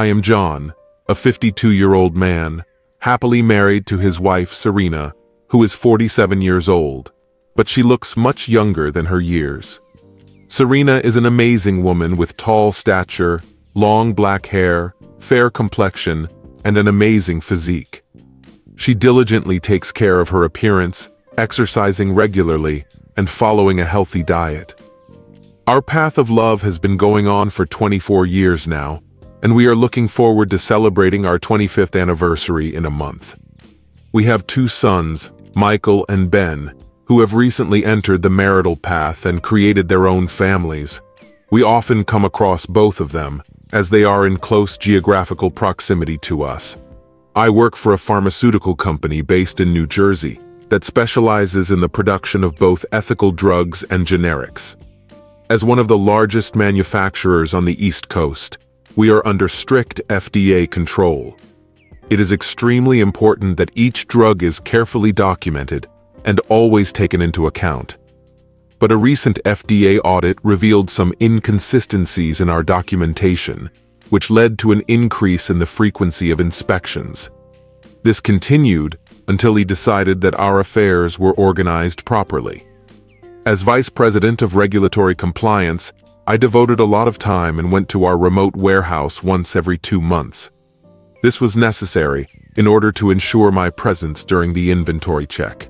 I am John, a 52-year-old man, happily married to his wife Serena, who is 47 years old, but she looks much younger than her years. Serena is an amazing woman with tall stature, long black hair, fair complexion, and an amazing physique. She diligently takes care of her appearance, exercising regularly, and following a healthy diet. Our path of love has been going on for 24 years now, and we are looking forward to celebrating our 25th anniversary in a month. We have two sons, Michael and Ben, who have recently entered the marital path and created their own families. We often come across both of them, as they are in close geographical proximity to us. I work for a pharmaceutical company based in New Jersey that specializes in the production of both ethical drugs and generics. As one of the largest manufacturers on the East Coast, we are under strict FDA control. It is extremely important that each drug is carefully documented and always taken into account. But a recent FDA audit revealed some inconsistencies in our documentation, which led to an increase in the frequency of inspections. This continued until he decided that our affairs were organized properly. As Vice President of Regulatory Compliance, I devoted a lot of time and went to our remote warehouse once every 2 months. This was necessary in order to ensure my presence during the inventory check.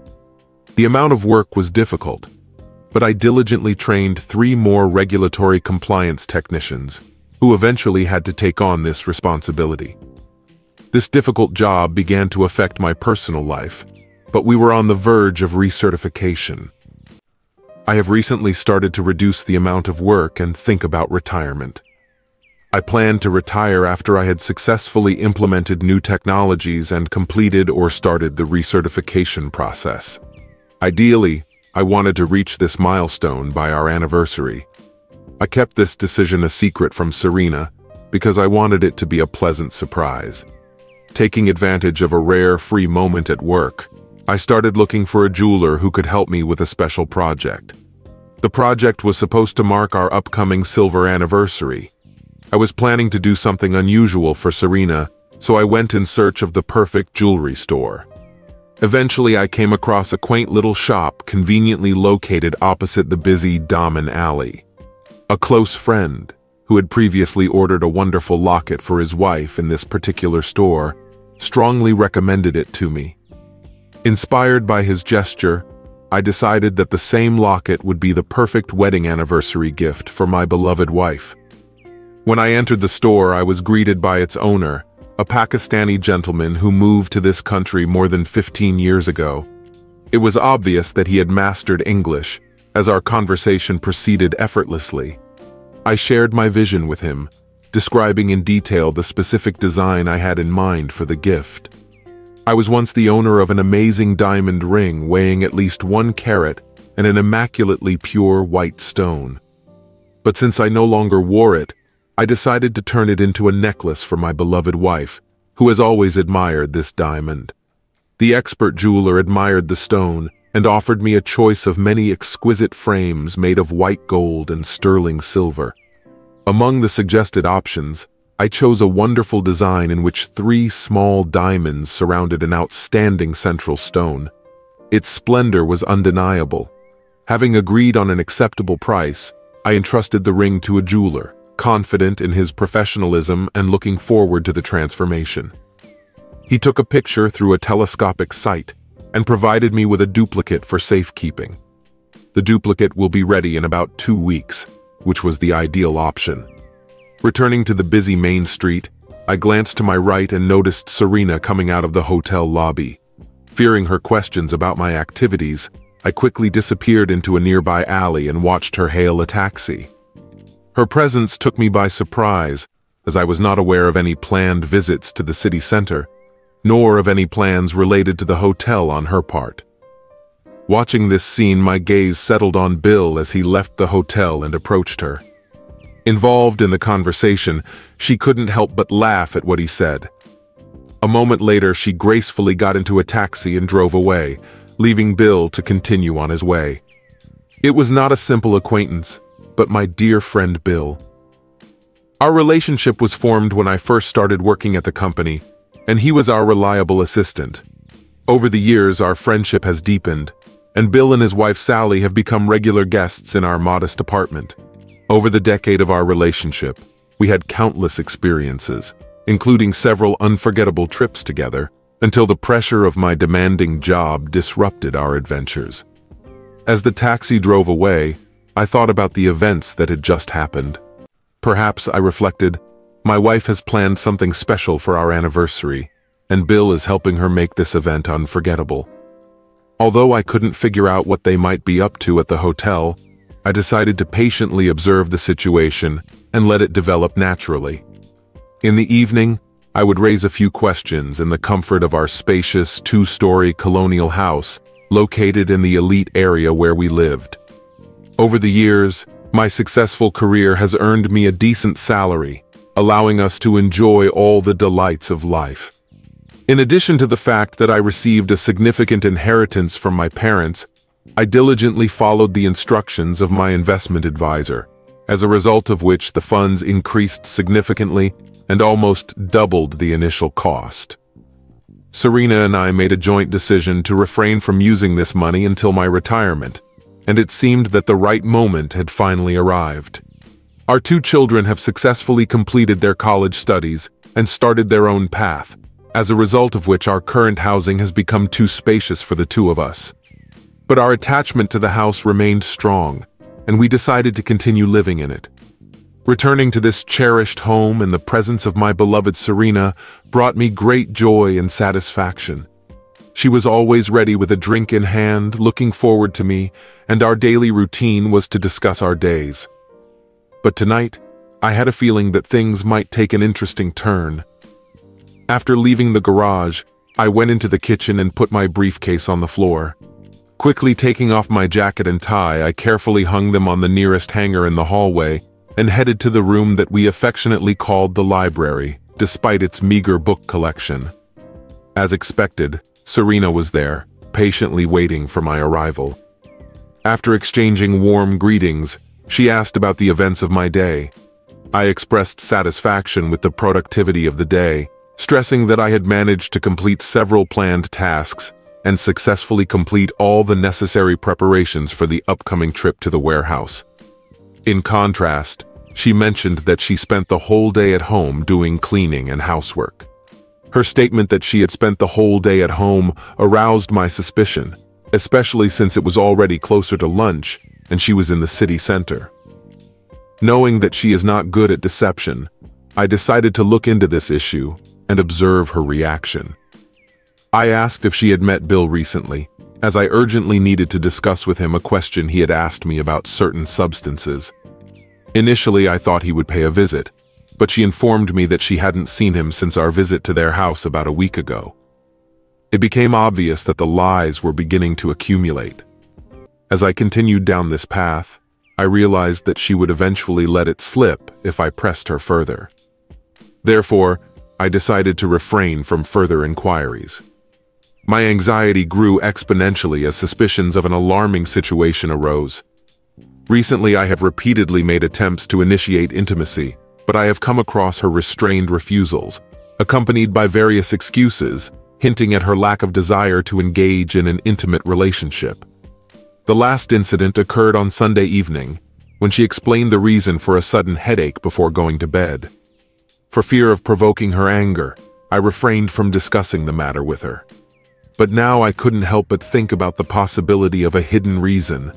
The amount of work was difficult, but I diligently trained 3 more regulatory compliance technicians who eventually had to take on this responsibility. This difficult job began to affect my personal life, but we were on the verge of recertification. I have recently started to reduce the amount of work and think about retirement. I planned to retire after I had successfully implemented new technologies and completed or started the recertification process. Ideally, I wanted to reach this milestone by our anniversary. I kept this decision a secret from Serena because I wanted it to be a pleasant surprise. Taking advantage of a rare free moment at work, I started looking for a jeweler who could help me with a special project. The project was supposed to mark our upcoming silver anniversary. I was planning to do something unusual for Serena, so I went in search of the perfect jewelry store. Eventually, I came across a quaint little shop conveniently located opposite the busy Damen Alley. A close friend, who had previously ordered a wonderful locket for his wife in this particular store, strongly recommended it to me. Inspired by his gesture, I decided that the same locket would be the perfect wedding anniversary gift for my beloved wife. When I entered the store, I was greeted by its owner, a Pakistani gentleman who moved to this country more than 15 years ago. It was obvious that he had mastered English, as our conversation proceeded effortlessly. I shared my vision with him, describing in detail the specific design I had in mind for the gift. I was once the owner of an amazing diamond ring weighing at least 1 carat and an immaculately pure white stone. But since I no longer wore it, I decided to turn it into a necklace for my beloved wife, who has always admired this diamond. The expert jeweler admired the stone and offered me a choice of many exquisite frames made of white gold and sterling silver. Among the suggested options, I chose a wonderful design in which 3 small diamonds surrounded an outstanding central stone. Its splendor was undeniable. Having agreed on an acceptable price, I entrusted the ring to a jeweler, confident in his professionalism and looking forward to the transformation. He took a picture through a telescopic sight and provided me with a duplicate for safekeeping. The duplicate will be ready in about 2 weeks, which was the ideal option. Returning to the busy main street, I glanced to my right and noticed Serena coming out of the hotel lobby. Fearing her questions about my activities, I quickly disappeared into a nearby alley and watched her hail a taxi. Her presence took me by surprise, as I was not aware of any planned visits to the city center, nor of any plans related to the hotel on her part. Watching this scene, my gaze settled on Bill as he left the hotel and approached her. Involved in the conversation, she couldn't help but laugh at what he said. A moment later, she gracefully got into a taxi and drove away, leaving Bill to continue on his way. It was not a simple acquaintance, but my dear friend Bill. Our relationship was formed when I first started working at the company, and he was our reliable assistant. Over the years, our friendship has deepened, and Bill and his wife Sally have become regular guests in our modest apartment. Over the decade of our relationship, we had countless experiences, including several unforgettable trips together, until the pressure of my demanding job disrupted our adventures. As the taxi drove away, I thought about the events that had just happened. Perhaps, I reflected, my wife has planned something special for our anniversary, and Bill is helping her make this event unforgettable. Although I couldn't figure out what they might be up to at the hotel, I decided to patiently observe the situation and let it develop naturally. In the evening, I would raise a few questions in the comfort of our spacious two-story colonial house located in the elite area where we lived. Over the years, my successful career has earned me a decent salary, allowing us to enjoy all the delights of life. In addition to the fact that I received a significant inheritance from my parents, I diligently followed the instructions of my investment advisor, as a result of which the funds increased significantly and almost doubled the initial cost. Serena and I made a joint decision to refrain from using this money until my retirement, and it seemed that the right moment had finally arrived. Our two children have successfully completed their college studies and started their own path, as a result of which our current housing has become too spacious for the two of us. But our attachment to the house remained strong, and we decided to continue living in it. Returning to this cherished home in the presence of my beloved Serena brought me great joy and satisfaction. She was always ready with a drink in hand, looking forward to me, and our daily routine was to discuss our days. But tonight, I had a feeling that things might take an interesting turn. After leaving the garage, I went into the kitchen and put my briefcase on the floor. Quickly taking off my jacket and tie, I carefully hung them on the nearest hanger in the hallway and headed to the room that we affectionately called the library, despite its meager book collection. As expected, Serena was there, patiently waiting for my arrival. After exchanging warm greetings, she asked about the events of my day. I expressed satisfaction with the productivity of the day, stressing that I had managed to complete several planned tasks and successfully complete all the necessary preparations for the upcoming trip to the warehouse. In contrast, she mentioned that she spent the whole day at home doing cleaning and housework. Her statement that she had spent the whole day at home aroused my suspicion, especially since it was already closer to lunch and she was in the city center. Knowing that she is not good at deception, I decided to look into this issue and observe her reaction. I asked if she had met Bill recently, as I urgently needed to discuss with him a question he had asked me about certain substances. Initially, I thought he would pay a visit, but she informed me that she hadn't seen him since our visit to their house about a week ago. It became obvious that the lies were beginning to accumulate. As I continued down this path, I realized that she would eventually let it slip if I pressed her further. Therefore, I decided to refrain from further inquiries. My anxiety grew exponentially as suspicions of an alarming situation arose. Recently, I have repeatedly made attempts to initiate intimacy, but I have come across her restrained refusals, accompanied by various excuses, hinting at her lack of desire to engage in an intimate relationship. The last incident occurred on Sunday evening, when she explained the reason for a sudden headache before going to bed. For fear of provoking her anger, I refrained from discussing the matter with her. But now I couldn't help but think about the possibility of a hidden reason.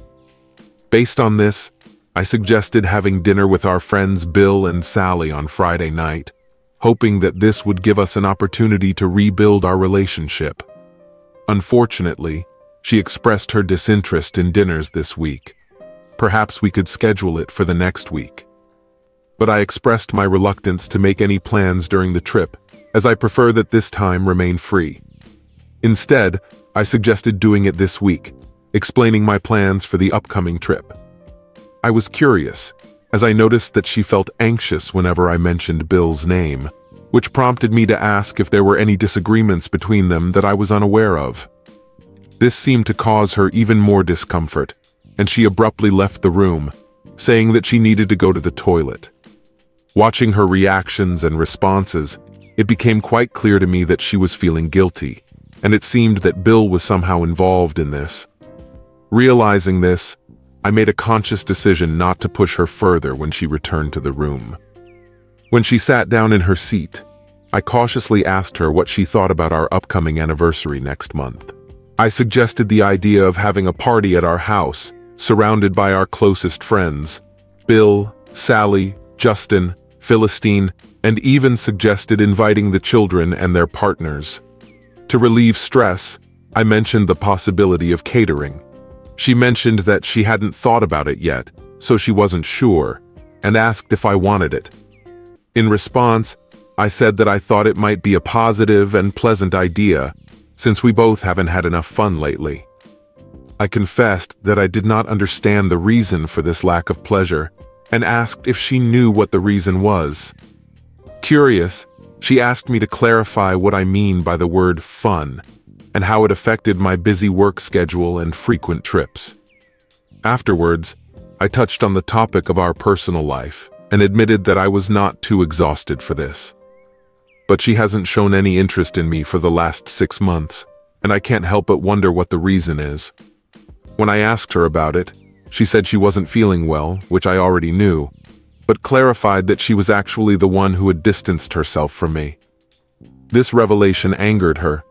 Based on this, I suggested having dinner with our friends Bill and Sally on Friday night, hoping that this would give us an opportunity to rebuild our relationship. Unfortunately, she expressed her disinterest in dinners this week. Perhaps we could schedule it for the next week. But I expressed my reluctance to make any plans during the trip, as I prefer that this time remain free. Instead, I suggested doing it this week, explaining my plans for the upcoming trip. I was curious, as I noticed that she felt anxious whenever I mentioned Bill's name, which prompted me to ask if there were any disagreements between them that I was unaware of. This seemed to cause her even more discomfort, and she abruptly left the room, saying that she needed to go to the toilet. Watching her reactions and responses, it became quite clear to me that she was feeling guilty, and it seemed that Bill was somehow involved in this. Realizing this, I made a conscious decision not to push her further when she returned to the room. When she sat down in her seat, I cautiously asked her what she thought about our upcoming anniversary next month. I suggested the idea of having a party at our house, surrounded by our closest friends, Bill, Sally, Justin, Philistine, and even suggested inviting the children and their partners. To relieve stress, I mentioned the possibility of catering. She mentioned that she hadn't thought about it yet, so she wasn't sure, and asked if I wanted it. In response, I said that I thought it might be a positive and pleasant idea, since we both haven't had enough fun lately. I confessed that I did not understand the reason for this lack of pleasure, and asked if she knew what the reason was. Curious, she asked me to clarify what I mean by the word fun, and how it affected my busy work schedule and frequent trips. Afterwards, I touched on the topic of our personal life, and admitted that I was not too exhausted for this. But she hasn't shown any interest in me for the last 6 months, and I can't help but wonder what the reason is. When I asked her about it, she said she wasn't feeling well, which I already knew, but clarified that she was actually the one who had distanced herself from me. This revelation angered her,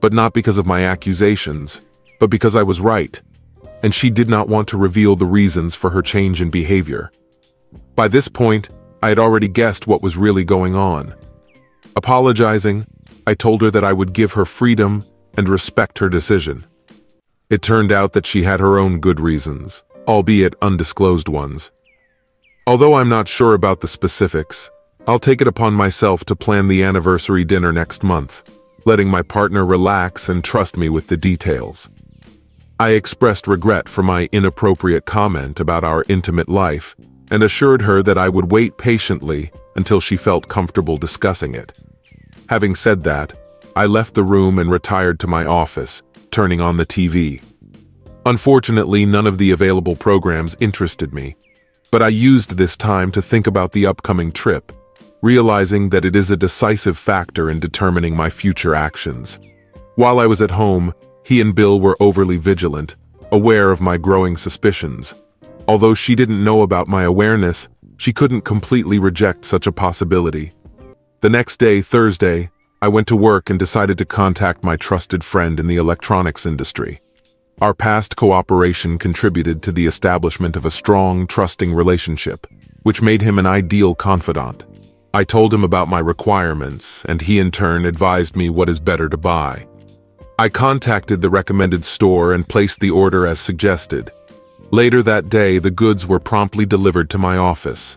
but not because of my accusations, but because I was right, and she did not want to reveal the reasons for her change in behavior. By this point, I had already guessed what was really going on. Apologizing, I told her that I would give her freedom and respect her decision. It turned out that she had her own good reasons, albeit undisclosed ones. Although I'm not sure about the specifics, I'll take it upon myself to plan the anniversary dinner next month, letting my partner relax and trust me with the details. I expressed regret for my inappropriate comment about our intimate life, and assured her that I would wait patiently until she felt comfortable discussing it. Having said that, I left the room and retired to my office, turning on the TV. Unfortunately, none of the available programs interested me, but I used this time to think about the upcoming trip, realizing that it is a decisive factor in determining my future actions. While I was at home, he and Bill were overly vigilant, aware of my growing suspicions. Although she didn't know about my awareness, she couldn't completely reject such a possibility. The next day, Thursday, I went to work and decided to contact my trusted friend in the electronics industry. Our past cooperation contributed to the establishment of a strong, trusting relationship, which made him an ideal confidant. I told him about my requirements, and he in turn advised me what is better to buy. I contacted the recommended store and placed the order as suggested. Later that day, the goods were promptly delivered to my office.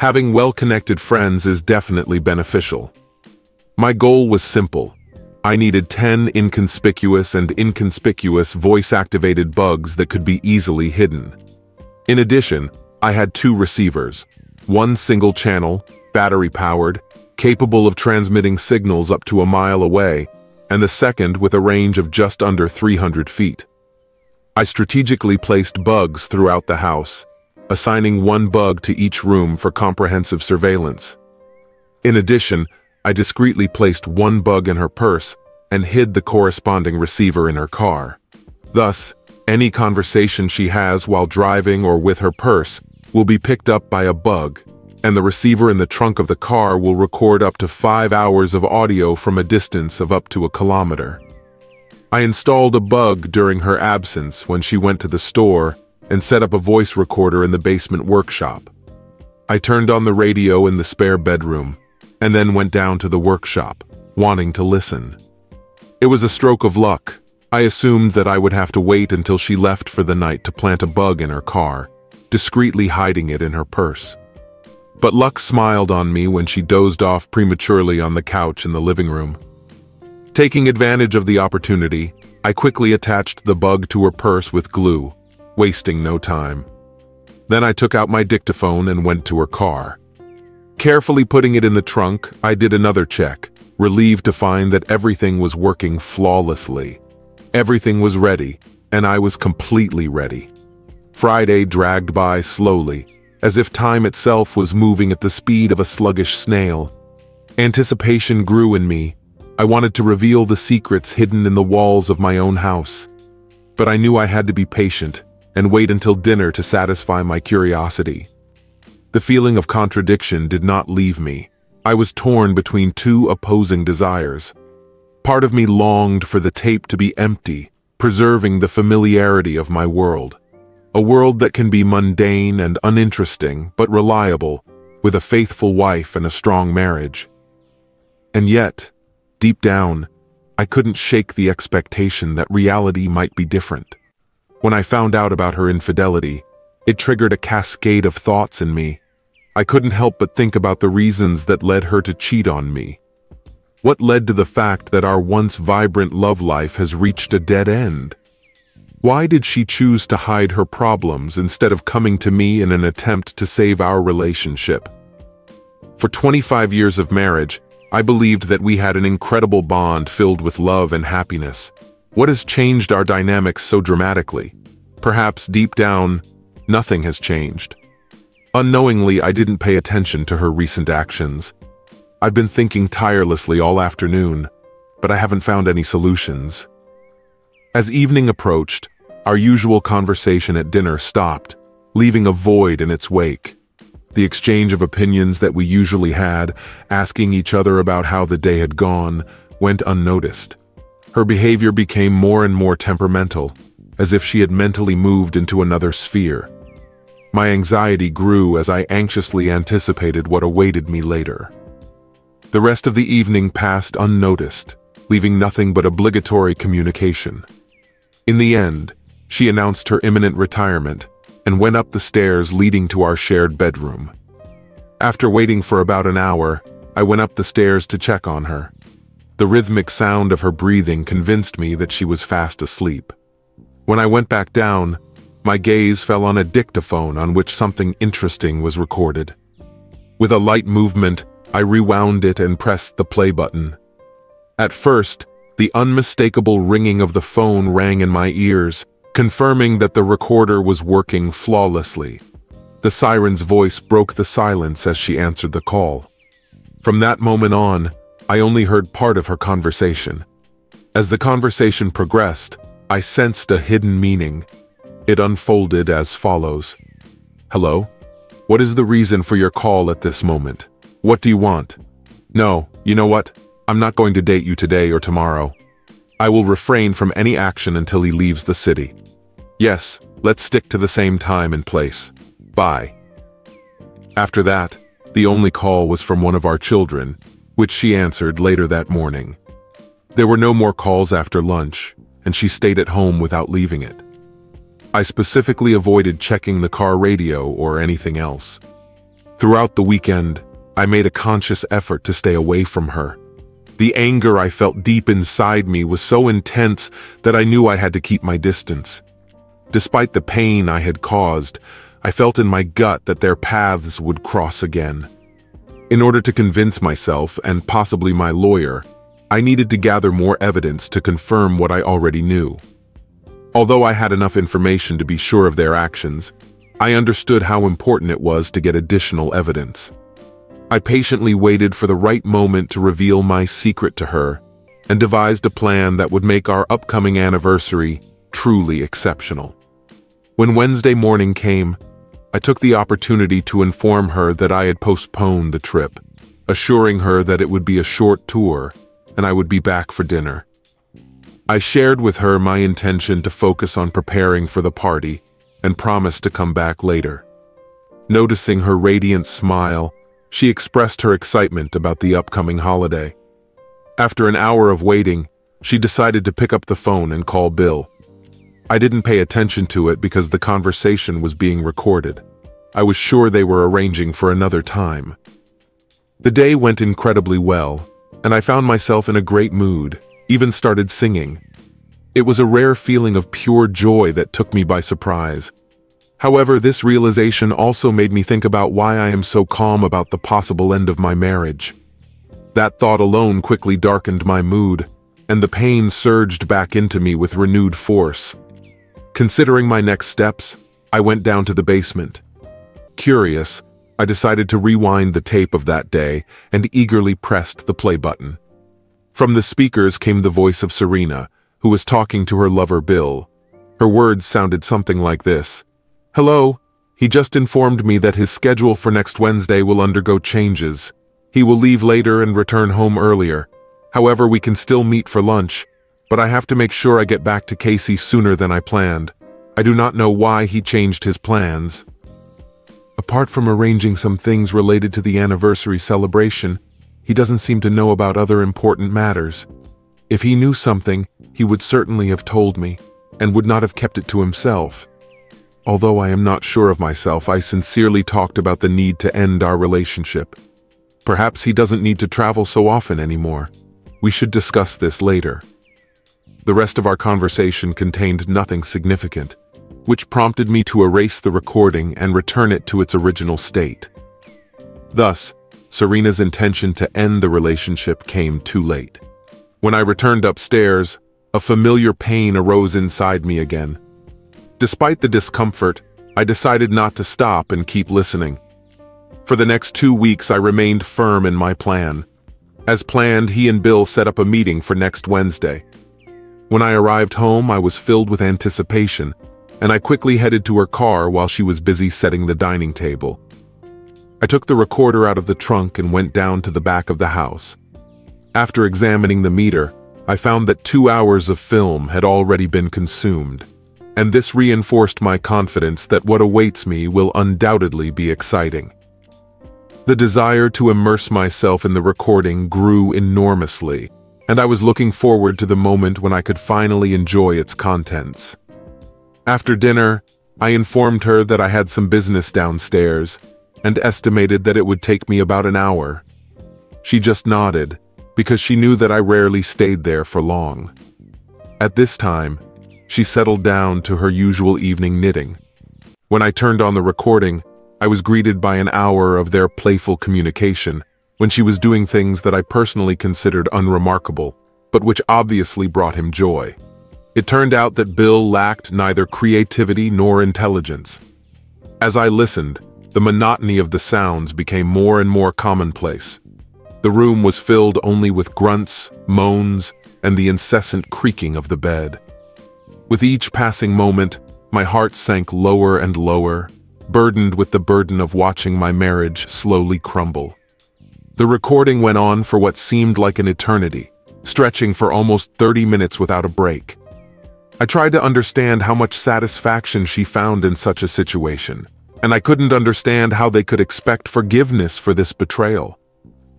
Having well-connected friends is definitely beneficial. My goal was simple. I needed 10 inconspicuous and inconspicuous voice-activated bugs that could be easily hidden. In addition, I had 2 receivers, one single channel, battery-powered, capable of transmitting signals up to a mile away, and the second with a range of just under 300 feet. I strategically placed bugs throughout the house, assigning one bug to each room for comprehensive surveillance. In addition, I discreetly placed one bug in her purse and hid the corresponding receiver in her car. Thus, any conversation she has while driving or with her purse will be picked up by a bug, and the receiver in the trunk of the car will record up to 5 hours of audio from a distance of up to a kilometer. I installed a bug during her absence when she went to the store and set up a voice recorder in the basement workshop. I turned on the radio in the spare bedroom and then went down to the workshop, wanting to listen. It was a stroke of luck. I assumed that I would have to wait until she left for the night to plant a bug in her car, discreetly hiding it in her purse. But luck smiled on me when she dozed off prematurely on the couch in the living room. Taking advantage of the opportunity, I quickly attached the bug to her purse with glue, wasting no time. Then I took out my dictaphone and went to her car. Carefully putting it in the trunk, I did another check, relieved to find that everything was working flawlessly. Everything was ready, and I was completely ready. Friday dragged by slowly, as if time itself was moving at the speed of a sluggish snail. Anticipation grew in me. I wanted to reveal the secrets hidden in the walls of my own house. But I knew I had to be patient and wait until dinner to satisfy my curiosity. The feeling of contradiction did not leave me. I was torn between two opposing desires. Part of me longed for the tape to be empty, preserving the familiarity of my world. A world that can be mundane and uninteresting, but reliable, with a faithful wife and a strong marriage. And yet, deep down, I couldn't shake the expectation that reality might be different. When I found out about her infidelity, it triggered a cascade of thoughts in me. I couldn't help but think about the reasons that led her to cheat on me. What led to the fact that our once vibrant love life has reached a dead end? Why did she choose to hide her problems instead of coming to me in an attempt to save our relationship? For 25 years of marriage, I believed that we had an incredible bond filled with love and happiness. What has changed our dynamics so dramatically? Perhaps deep down, nothing has changed. Unknowingly, I didn't pay attention to her recent actions. I've been thinking tirelessly all afternoon, but I haven't found any solutions. As evening approached, our usual conversation at dinner stopped, leaving a void in its wake. The exchange of opinions that we usually had, asking each other about how the day had gone, went unnoticed. Her behavior became more and more temperamental, as if she had mentally moved into another sphere. My anxiety grew as I anxiously anticipated what awaited me later. The rest of the evening passed unnoticed, leaving nothing but obligatory communication. In the end, she announced her imminent retirement and went up the stairs leading to our shared bedroom. After waiting for about an hour, I went up the stairs to check on her. The rhythmic sound of her breathing convinced me that she was fast asleep. When I went back down, my gaze fell on a dictaphone on which something interesting was recorded. With a light movement, I rewound it and pressed the play button. At first, the unmistakable ringing of the phone rang in my ears, confirming that the recorder was working flawlessly. The siren's voice broke the silence as she answered the call. From that moment on, I only heard part of her conversation. As the conversation progressed, I sensed a hidden meaning. It unfolded as follows. "Hello? What is the reason for your call at this moment? What do you want? No, you know what? I'm not going to date you today or tomorrow. I will refrain from any action until he leaves the city. Yes, let's stick to the same time and place. Bye." After that, the only call was from one of our children, which she answered later that morning. There were no more calls after lunch, and she stayed at home without leaving it. I specifically avoided checking the car radio or anything else. Throughout the weekend, I made a conscious effort to stay away from her. The anger I felt deep inside me was so intense that I knew I had to keep my distance. Despite the pain I had caused, I felt in my gut that their paths would cross again. In order to convince myself, and possibly my lawyer, I needed to gather more evidence to confirm what I already knew. Although I had enough information to be sure of their actions, I understood how important it was to get additional evidence. I patiently waited for the right moment to reveal my secret to her, and devised a plan that would make our upcoming anniversary truly exceptional. When Wednesday morning came, I took the opportunity to inform her that I had postponed the trip, assuring her that it would be a short tour, and I would be back for dinner. I shared with her my intention to focus on preparing for the party, and promised to come back later. Noticing her radiant smile, she expressed her excitement about the upcoming holiday. After an hour of waiting, she decided to pick up the phone and call Bill. I didn't pay attention to it because the conversation was being recorded. I was sure they were arranging for another time. The day went incredibly well, and I found myself in a great mood, even started singing. It was a rare feeling of pure joy that took me by surprise. However, this realization also made me think about why I am so calm about the possible end of my marriage. That thought alone quickly darkened my mood, and the pain surged back into me with renewed force. Considering my next steps, I went down to the basement. Curious, I decided to rewind the tape of that day and eagerly pressed the play button. From the speakers came the voice of Serena, who was talking to her lover Bill. Her words sounded something like this. "Hello, he just informed me that his schedule for next Wednesday will undergo changes. He will leave later and return home earlier. However, we can still meet for lunch, but I have to make sure I get back to Casey sooner than I planned. I do not know why he changed his plans." Apart from arranging some things related to the anniversary celebration, he doesn't seem to know about other important matters. If he knew something, he would certainly have told me, and would not have kept it to himself. Although I am not sure of myself, I sincerely talked about the need to end our relationship. Perhaps he doesn't need to travel so often anymore. We should discuss this later. The rest of our conversation contained nothing significant, which prompted me to erase the recording and return it to its original state. Thus, Serena's intention to end the relationship came too late. When I returned upstairs, a familiar pain arose inside me again. Despite the discomfort, I decided not to stop and keep listening. For the next 2 weeks, I remained firm in my plan. As planned, he and Bill set up a meeting for next Wednesday. When I arrived home, I was filled with anticipation, and I quickly headed to her car while she was busy setting the dining table. I took the recorder out of the trunk and went down to the back of the house. After examining the meter, I found that 2 hours of film had already been consumed, and this reinforced my confidence that what awaits me will undoubtedly be exciting. The desire to immerse myself in the recording grew enormously, and I was looking forward to the moment when I could finally enjoy its contents. After dinner, I informed her that I had some business downstairs and estimated that it would take me about an hour. She just nodded, because she knew that I rarely stayed there for long. At this time, she settled down to her usual evening knitting. When I turned on the recording, I was greeted by an hour of their playful communication, when she was doing things that I personally considered unremarkable, but which obviously brought him joy. It turned out that Bill lacked neither creativity nor intelligence. As I listened, the monotony of the sounds became more and more commonplace. The room was filled only with grunts, moans, and the incessant creaking of the bed. With each passing moment, my heart sank lower and lower, burdened with the burden of watching my marriage slowly crumble. The recording went on for what seemed like an eternity, stretching for almost 30 minutes without a break. I tried to understand how much satisfaction she found in such a situation, and I couldn't understand how they could expect forgiveness for this betrayal.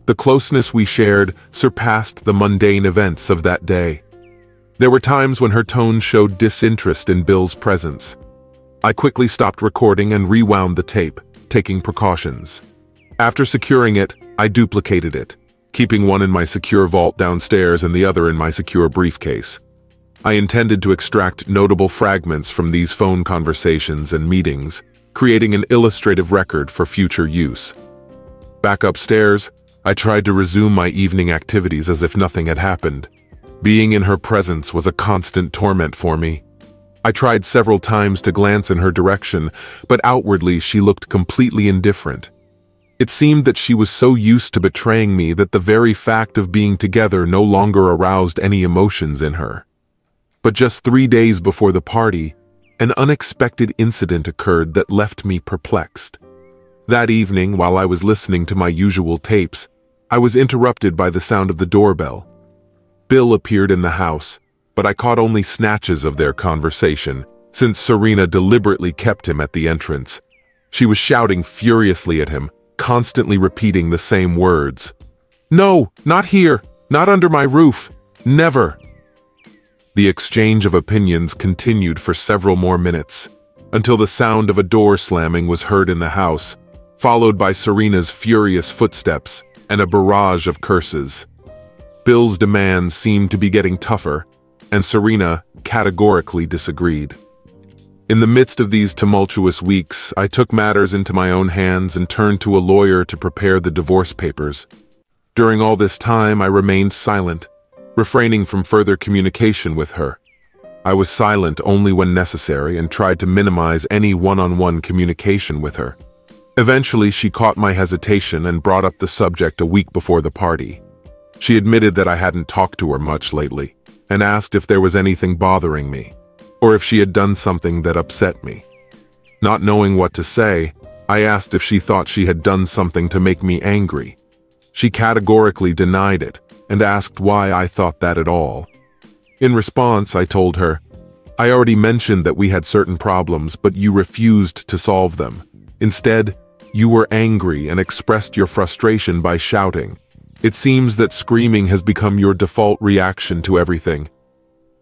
The closeness we shared surpassed the mundane events of that day. There were times when her tone showed disinterest in Bill's presence. I quickly stopped recording and rewound the tape, taking precautions. After securing it, I duplicated it, keeping one in my secure vault downstairs and the other in my secure briefcase. I intended to extract notable fragments from these phone conversations and meetings, creating an illustrative record for future use. Back upstairs, I tried to resume my evening activities as if nothing had happened. Being in her presence was a constant torment for me. I tried several times to glance in her direction, but outwardly she looked completely indifferent. It seemed that she was so used to betraying me that the very fact of being together no longer aroused any emotions in her. But just 3 days before the party, an unexpected incident occurred that left me perplexed. That evening, while I was listening to my usual tapes, I was interrupted by the sound of the doorbell. Bill appeared in the house, but I caught only snatches of their conversation, since Serena deliberately kept him at the entrance. She was shouting furiously at him, constantly repeating the same words. "No, not here, not under my roof, never." The exchange of opinions continued for several more minutes, until the sound of a door slamming was heard in the house, followed by Serena's furious footsteps and a barrage of curses. Bill's demands seemed to be getting tougher, and Serena categorically disagreed. In the midst of these tumultuous weeks, I took matters into my own hands and turned to a lawyer to prepare the divorce papers. During all this time, I remained silent, refraining from further communication with her. I was silent only when necessary and tried to minimize any one-on-one communication with her. Eventually, she caught my hesitation and brought up the subject a week before the party. She admitted that I hadn't talked to her much lately, and asked if there was anything bothering me, or if she had done something that upset me. Not knowing what to say, I asked if she thought she had done something to make me angry. She categorically denied it, and asked why I thought that at all. In response, I told her, "I already mentioned that we had certain problems, but you refused to solve them. Instead, you were angry and expressed your frustration by shouting. It seems that screaming has become your default reaction to everything.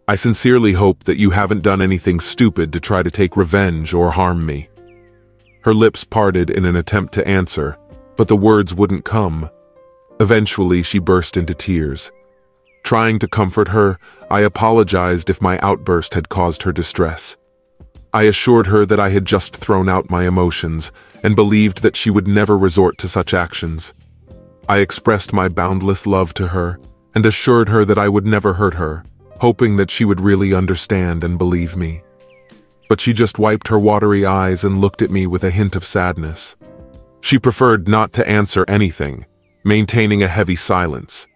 I sincerely hope that you haven't done anything stupid to try to take revenge or harm me." Her lips parted in an attempt to answer, but the words wouldn't come. Eventually, she burst into tears. Trying to comfort her, I apologized if my outburst had caused her distress. I assured her that I had just thrown out my emotions and believed that she would never resort to such actions. I expressed my boundless love to her and assured her that I would never hurt her, hoping that she would really understand and believe me. But she just wiped her watery eyes and looked at me with a hint of sadness. She preferred not to answer anything, maintaining a heavy silence.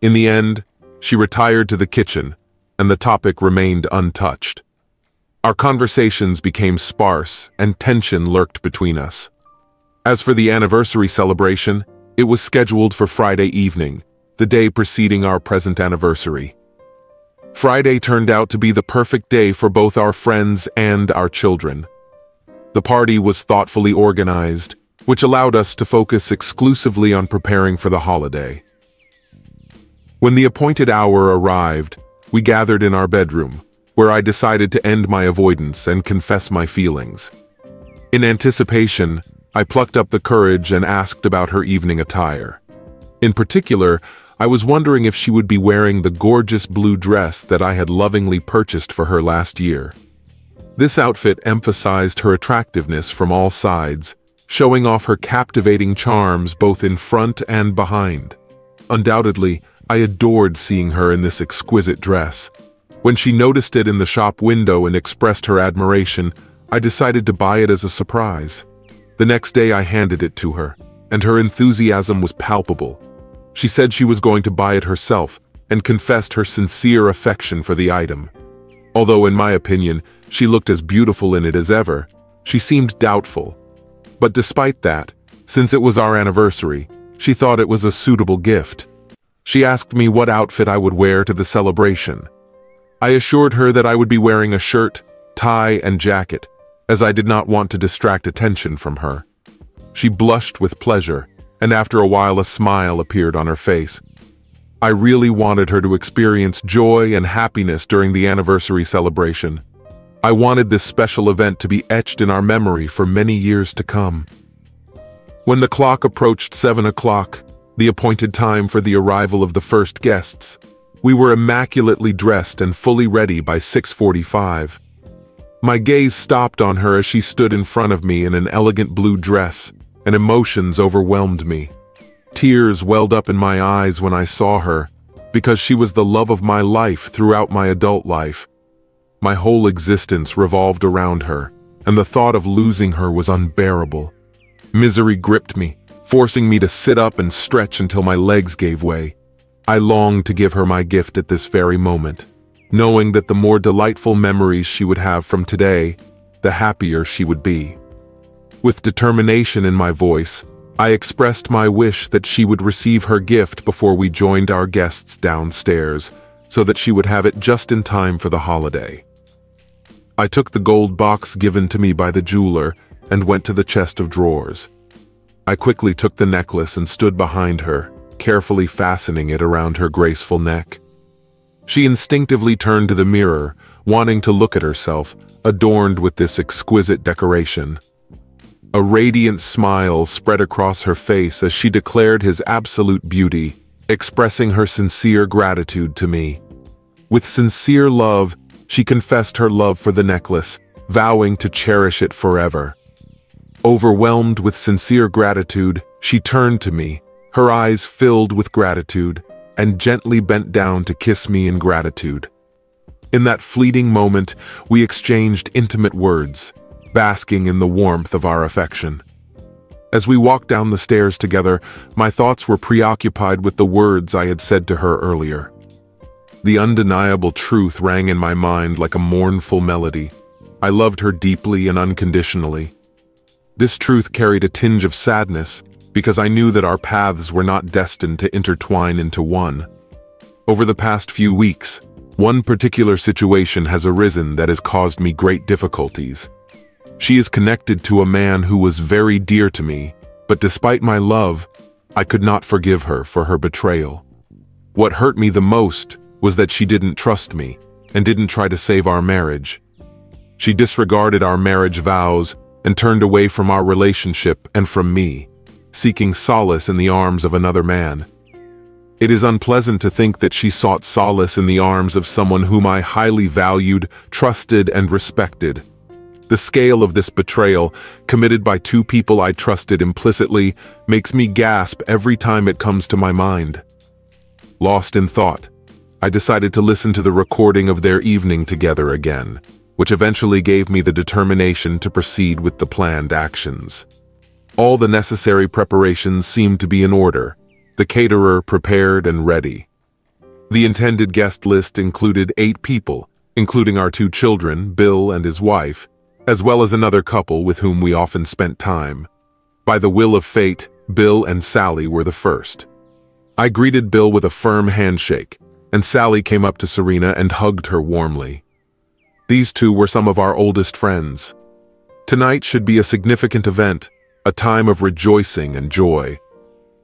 In the end, she retired to the kitchen, and the topic remained untouched. Our conversations became sparse, and tension lurked between us. As for the anniversary celebration, it was scheduled for Friday evening, the day preceding our present anniversary. Friday turned out to be the perfect day for both our friends and our children. The party was thoughtfully organized, which allowed us to focus exclusively on preparing for the holiday. When the appointed hour arrived, we gathered in our bedroom, where I decided to end my avoidance and confess my feelings. In anticipation, I plucked up the courage and asked about her evening attire. In particular, I was wondering if she would be wearing the gorgeous blue dress that I had lovingly purchased for her last year. This outfit emphasized her attractiveness from all sides, showing off her captivating charms both in front and behind. Undoubtedly, I adored seeing her in this exquisite dress. When she noticed it in the shop window and expressed her admiration, I decided to buy it as a surprise. The next day I handed it to her, and her enthusiasm was palpable. She said she was going to buy it herself and confessed her sincere affection for the item. Although in my opinion, she looked as beautiful in it as ever, she seemed doubtful. But despite that, since it was our anniversary, she thought it was a suitable gift. She asked me what outfit I would wear to the celebration. I assured her that I would be wearing a shirt, tie, and jacket, as I did not want to distract attention from her. She blushed with pleasure, and after a while a smile appeared on her face. I really wanted her to experience joy and happiness during the anniversary celebration. I wanted this special event to be etched in our memory for many years to come. When the clock approached 7 o'clock, the appointed time for the arrival of the first guests, we were immaculately dressed and fully ready by 6:45. My gaze stopped on her as she stood in front of me in an elegant blue dress, and emotions overwhelmed me. Tears welled up in my eyes when I saw her, because she was the love of my life throughout my adult life. My whole existence revolved around her, and the thought of losing her was unbearable. Misery gripped me, forcing me to sit up and stretch until my legs gave way. I longed to give her my gift at this very moment, knowing that the more delightful memories she would have from today, the happier she would be. With determination in my voice, I expressed my wish that she would receive her gift before we joined our guests downstairs, so that she would have it just in time for the holiday. I took the gold box given to me by the jeweler and went to the chest of drawers. I quickly took the necklace and stood behind her, carefully fastening it around her graceful neck. She instinctively turned to the mirror, wanting to look at herself, adorned with this exquisite decoration. A radiant smile spread across her face as she declared his absolute beauty, expressing her sincere gratitude to me. With sincere love, she confessed her love for the necklace, vowing to cherish it forever. Overwhelmed with sincere gratitude, she turned to me, her eyes filled with gratitude, and gently bent down to kiss me in gratitude. In that fleeting moment, we exchanged intimate words, basking in the warmth of our affection. As we walked down the stairs together, my thoughts were preoccupied with the words I had said to her earlier. The undeniable truth rang in my mind like a mournful melody. I loved her deeply and unconditionally. This truth carried a tinge of sadness, because I knew that our paths were not destined to intertwine into one. Over the past few weeks, one particular situation has arisen that has caused me great difficulties. She is connected to a man who was very dear to me, but despite my love, I could not forgive her for her betrayal. What hurt me the most was that she didn't trust me and didn't try to save our marriage. She disregarded our marriage vows and turned away from our relationship and from me, seeking solace in the arms of another man. It is unpleasant to think that she sought solace in the arms of someone whom I highly valued, trusted, and respected. The scale of this betrayal, committed by two people I trusted implicitly, makes me gasp every time it comes to my mind. Lost in thought, I decided to listen to the recording of their evening together again, which eventually gave me the determination to proceed with the planned actions. All the necessary preparations seemed to be in order. The caterer prepared and ready. The intended guest list included 8 people, including our 2 children, Bill and his wife, as well as another couple with whom we often spent time. By the will of fate, Bill and Sally were the first. I greeted Bill with a firm handshake, and Sally came up to Serena and hugged her warmly. These two were some of our oldest friends. Tonight should be a significant event, a time of rejoicing and joy.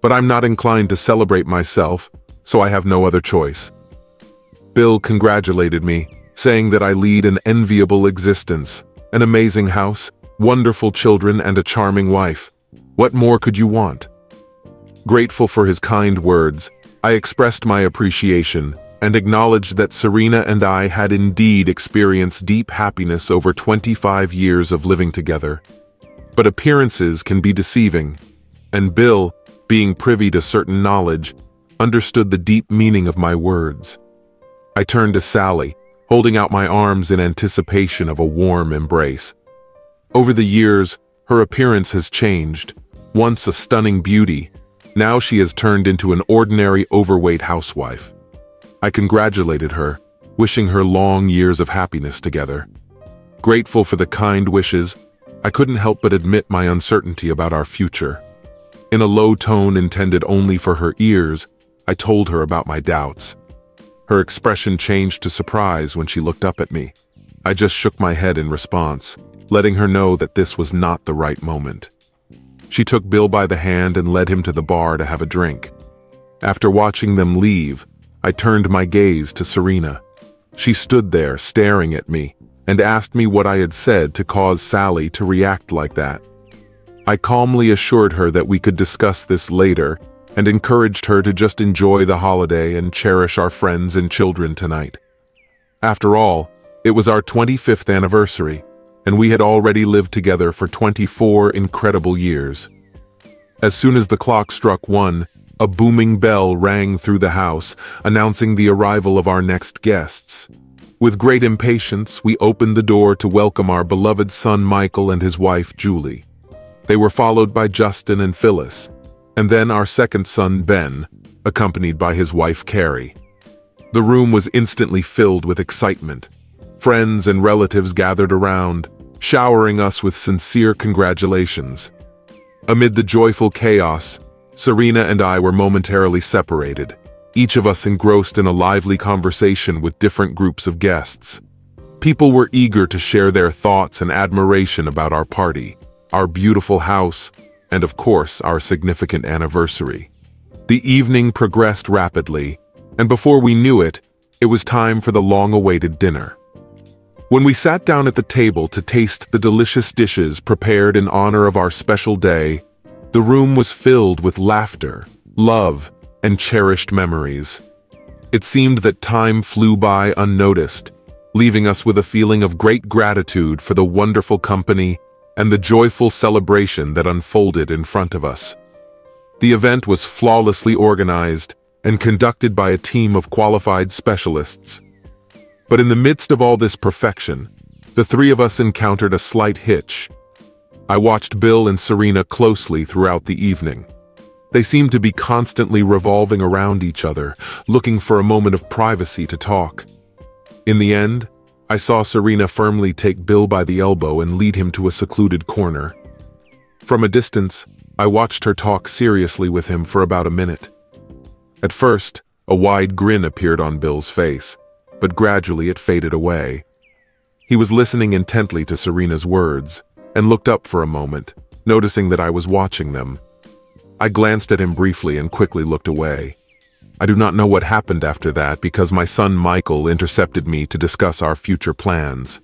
But I'm not inclined to celebrate myself, so I have no other choice. Bill congratulated me, saying that I lead an enviable existence, an amazing house, wonderful children, and a charming wife. What more could you want? Grateful for his kind words, I expressed my appreciation and acknowledged that Serena and I had indeed experienced deep happiness over 25 years of living together. But appearances can be deceiving, and Bill, being privy to certain knowledge, understood the deep meaning of my words. I turned to Sally, holding out my arms in anticipation of a warm embrace. Over the years, her appearance has changed. Once a stunning beauty, now she has turned into an ordinary overweight housewife. I congratulated her, wishing her long years of happiness together. Grateful for the kind wishes, I couldn't help but admit my uncertainty about our future. In a low tone intended only for her ears, I told her about my doubts. Her expression changed to surprise when she looked up at me. I just shook my head in response, letting her know that this was not the right moment. She took Bill by the hand and led him to the bar to have a drink. After watching them leave, I turned my gaze to Serena. She stood there staring at me and asked me what I had said to cause Sally to react like that. I calmly assured her that we could discuss this later and encouraged her to just enjoy the holiday and cherish our friends and children tonight. After all, it was our 25th anniversary, and we had already lived together for 24 incredible years. As soon as the clock struck 1, a booming bell rang through the house, announcing the arrival of our next guests. With great impatience, we opened the door to welcome our beloved son Michael and his wife Julie. They were followed by Justin and Phyllis, and then our second son, Ben, accompanied by his wife, Carrie. The room was instantly filled with excitement. Friends and relatives gathered around, showering us with sincere congratulations. Amid the joyful chaos, Serena and I were momentarily separated, each of us engrossed in a lively conversation with different groups of guests. People were eager to share their thoughts and admiration about our party, our beautiful house, and of course, our significant anniversary. The evening progressed rapidly, and before we knew it was time for the long-awaited dinner. When we sat down at the table to taste the delicious dishes prepared in honor of our special day, the room was filled with laughter, love, and cherished memories. It seemed that time flew by unnoticed, leaving us with a feeling of great gratitude for the wonderful company and the joyful celebration that unfolded in front of us. The event was flawlessly organized and conducted by a team of qualified specialists. But in the midst of all this perfection, the three of us encountered a slight hitch. I watched Bill and Serena closely throughout the evening. They seemed to be constantly revolving around each other, looking for a moment of privacy to talk. In the end, I saw Serena firmly take Bill by the elbow and lead him to a secluded corner. From a distance, I watched her talk seriously with him for about a minute. At first, a wide grin appeared on Bill's face, but gradually it faded away. He was listening intently to Serena's words, and looked up for a moment, noticing that I was watching them. I glanced at him briefly and quickly looked away. I do not know what happened after that because my son Michael intercepted me to discuss our future plans.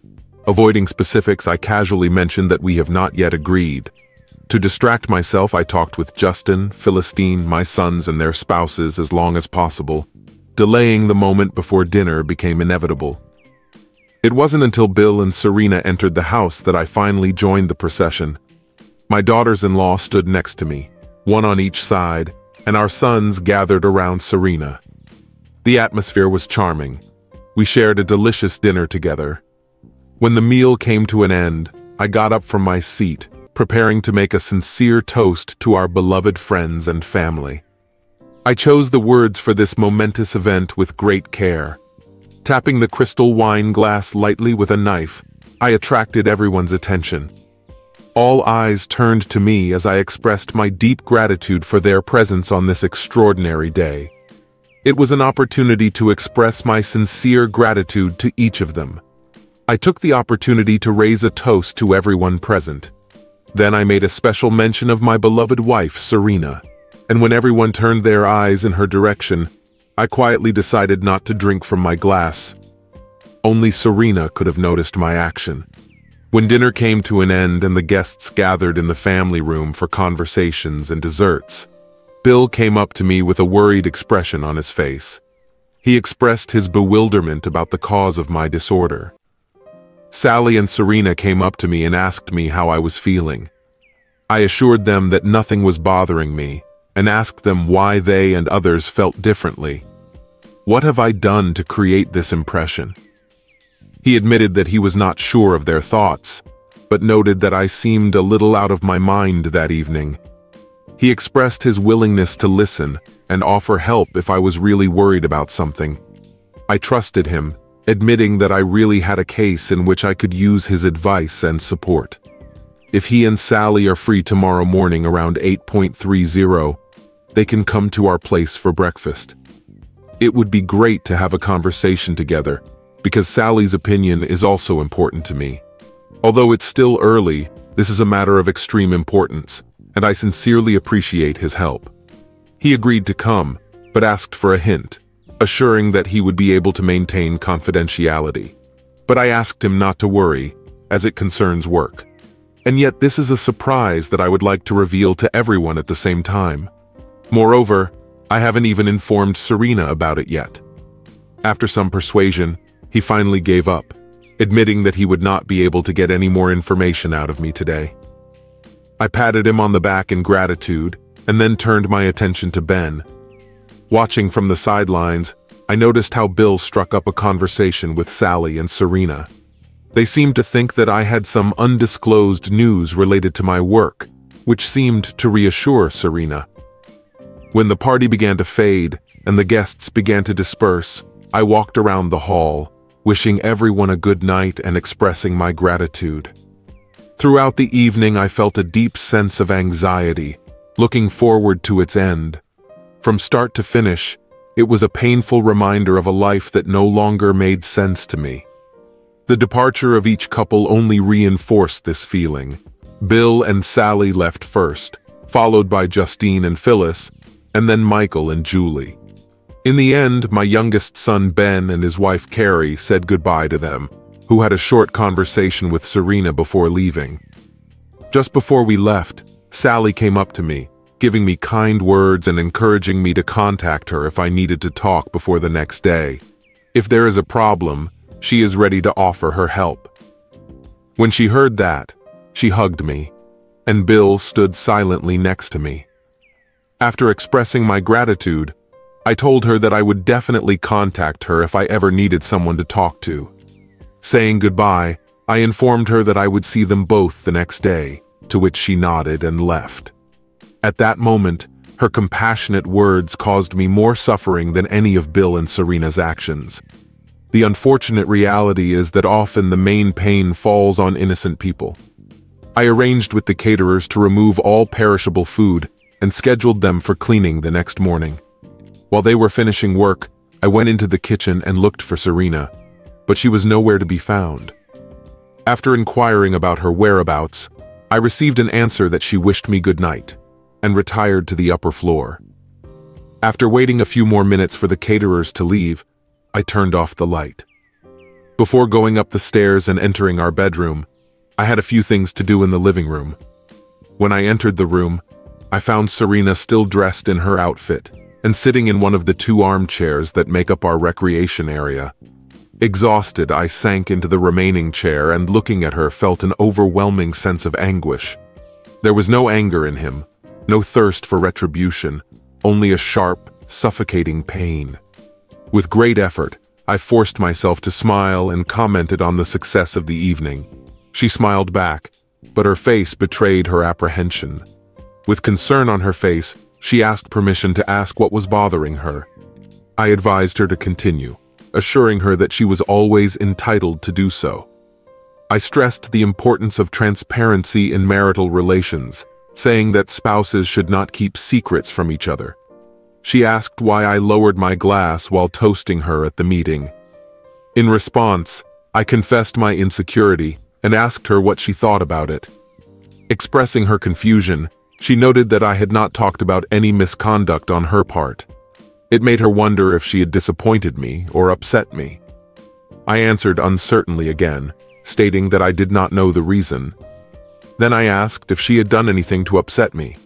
Avoiding specifics, I casually mentioned that we have not yet agreed. To distract myself, I talked with Justin, Philistine, my sons and their spouses as long as possible. Delaying the moment before dinner became inevitable. It wasn't until Bill and Serena entered the house that I finally joined the procession. My daughters-in-law stood next to me, one on each side, and our sons gathered around Serena. The atmosphere was charming. We shared a delicious dinner together. When the meal came to an end, I got up from my seat, preparing to make a sincere toast to our beloved friends and family. I chose the words for this momentous event with great care. Tapping the crystal wine glass lightly with a knife, I attracted everyone's attention. All eyes turned to me as I expressed my deep gratitude for their presence on this extraordinary day. It was an opportunity to express my sincere gratitude to each of them. I took the opportunity to raise a toast to everyone present. Then I made a special mention of my beloved wife, Serena, and when everyone turned their eyes in her direction, I quietly decided not to drink from my glass. Only Serena could have noticed my action. When dinner came to an end and the guests gathered in the family room for conversations and desserts, Bill came up to me with a worried expression on his face. He expressed his bewilderment about the cause of my disorder. Sally and Serena came up to me and asked me how I was feeling. I assured them that nothing was bothering me and asked them why they and others felt differently. What have I done to create this impression? He admitted that he was not sure of their thoughts, but noted that I seemed a little out of my mind that evening. He expressed his willingness to listen and offer help if I was really worried about something. I trusted him, admitting that I really had a case in which I could use his advice and support. If he and Sally are free tomorrow morning around 8:30, they can come to our place for breakfast. It would be great to have a conversation together, because Sally's opinion is also important to me. Although it's still early, this is a matter of extreme importance, and I sincerely appreciate his help. He agreed to come, but asked for a hint, assuring that he would be able to maintain confidentiality. But I asked him not to worry, as it concerns work. And yet this is a surprise that I would like to reveal to everyone at the same time. Moreover, I haven't even informed Serena about it yet. After some persuasion, he finally gave up, admitting that he would not be able to get any more information out of me today. I patted him on the back in gratitude, and then turned my attention to Ben. Watching from the sidelines, I noticed how Bill struck up a conversation with Sally and Serena. They seemed to think that I had some undisclosed news related to my work, which seemed to reassure Serena. When the party began to fade, and the guests began to disperse, I walked around the hall, wishing everyone a good night and expressing my gratitude. Throughout the evening, I felt a deep sense of anxiety, looking forward to its end. From start to finish, it was a painful reminder of a life that no longer made sense to me. The departure of each couple only reinforced this feeling. Bill and Sally left first, followed by Justine and Phyllis, and then Michael and Julie. In the end, my youngest son Ben and his wife Carrie said goodbye to them, who had a short conversation with Serena before leaving. Just before we left, Sally came up to me, giving me kind words and encouraging me to contact her if I needed to talk before the next day. If there is a problem, she is ready to offer her help. When she heard that, she hugged me, and Bill stood silently next to me. After expressing my gratitude, I told her that I would definitely contact her if I ever needed someone to talk to. Saying goodbye, I informed her that I would see them both the next day, to which she nodded and left. At that moment, her compassionate words caused me more suffering than any of Bill and Serena's actions. The unfortunate reality is that often the main pain falls on innocent people. I arranged with the caterers to remove all perishable food and scheduled them for cleaning the next morning. While they were finishing work, I went into the kitchen and looked for Serena, but she was nowhere to be found. After inquiring about her whereabouts, I received an answer that she wished me good night and retired to the upper floor. After waiting a few more minutes for the caterers to leave, I turned off the light. Before going up the stairs and entering our bedroom, I had a few things to do in the living room. When I entered the room, I found Serena still dressed in her outfit and sitting in one of the two armchairs that make up our recreation area. Exhausted, I sank into the remaining chair and looking at her felt an overwhelming sense of anguish. There was no anger in him, no thirst for retribution, only a sharp, suffocating pain. With great effort, I forced myself to smile and commented on the success of the evening. She smiled back, but her face betrayed her apprehension. With concern on her face, she asked permission to ask what was bothering her. I advised her to continue, assuring her that she was always entitled to do so. I stressed the importance of transparency in marital relations, saying that spouses should not keep secrets from each other. She asked why I lowered my glass while toasting her at the meeting. In response, I confessed my insecurity and asked her what she thought about it. Expressing her confusion, she noted that I had not talked about any misconduct on her part. It made her wonder if she had disappointed me or upset me. I answered uncertainly again, stating that I did not know the reason. Then I asked if she had done anything to upset me,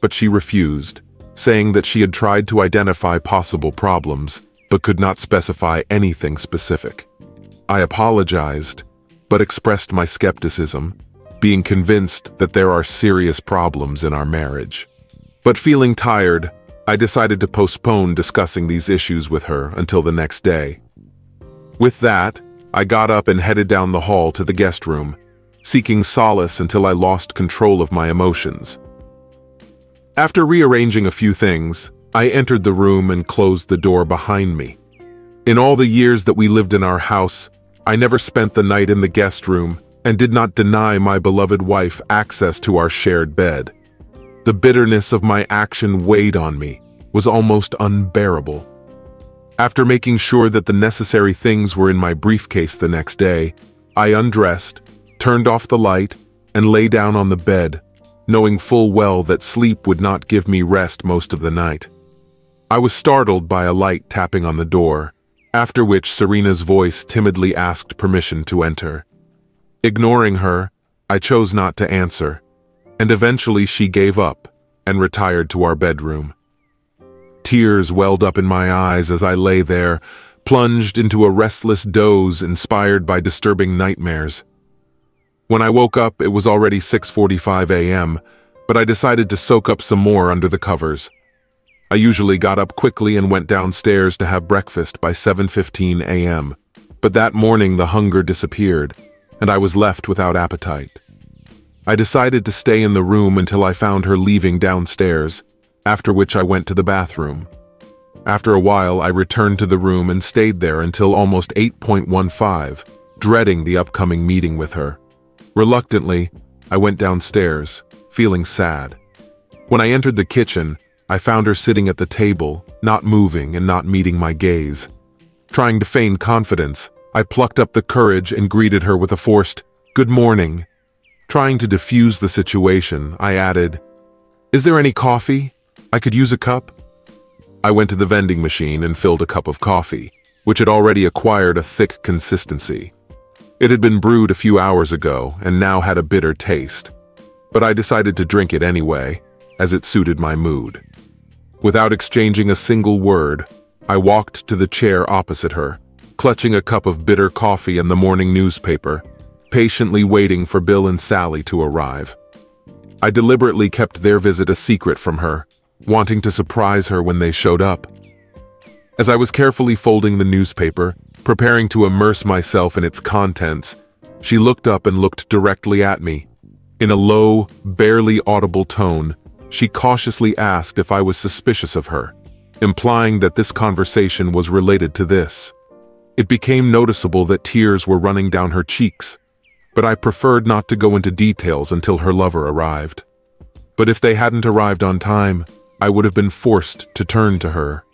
but she refused, saying that she had tried to identify possible problems, but could not specify anything specific. I apologized, but expressed my skepticism, being convinced that there are serious problems in our marriage. But feeling tired, I decided to postpone discussing these issues with her until the next day. With that, I got up and headed down the hall to the guest room, seeking solace until I lost control of my emotions. After rearranging a few things, I entered the room and closed the door behind me. In all the years that we lived in our house, I never spent the night in the guest room and did not deny my beloved wife access to our shared bed. The bitterness of my action weighed on me, was almost unbearable. After making sure that the necessary things were in my briefcase the next day, I undressed, turned off the light, and lay down on the bed, knowing full well that sleep would not give me rest most of the night. I was startled by a light tapping on the door, after which Serena's voice timidly asked permission to enter. Ignoring her, I chose not to answer, and eventually she gave up and retired to our bedroom. Tears welled up in my eyes as I lay there, plunged into a restless doze inspired by disturbing nightmares. When I woke up, it was already 6:45 a.m., but I decided to soak up some more under the covers. I usually got up quickly and went downstairs to have breakfast by 7:15 a.m., but that morning the hunger disappeared, and I was left without appetite. I decided to stay in the room until I found her leaving downstairs, after which I went to the bathroom. After a while, I returned to the room and stayed there until almost 8:15, dreading the upcoming meeting with her. Reluctantly, I went downstairs, feeling sad. When I entered the kitchen, I found her sitting at the table, not moving and not meeting my gaze. Trying to feign confidence, I plucked up the courage and greeted her with a forced, "Good morning." Trying to diffuse the situation, I added, "Is there any coffee? I could use a cup." I went to the vending machine and filled a cup of coffee, which had already acquired a thick consistency. It had been brewed a few hours ago and now had a bitter taste, but I decided to drink it anyway, as it suited my mood. Without exchanging a single word, I walked to the chair opposite her, clutching a cup of bitter coffee and the morning newspaper, patiently waiting for Bill and Sally to arrive. I deliberately kept their visit a secret from her, wanting to surprise her when they showed up. As I was carefully folding the newspaper, preparing to immerse myself in its contents, she looked up and looked directly at me, In a low, barely audible tone, she cautiously asked if I was suspicious of her, implying that this conversation was related to this. It became noticeable that tears were running down her cheeks, but I preferred not to go into details until her lover arrived. But if they hadn't arrived on time, I would have been forced to turn to her.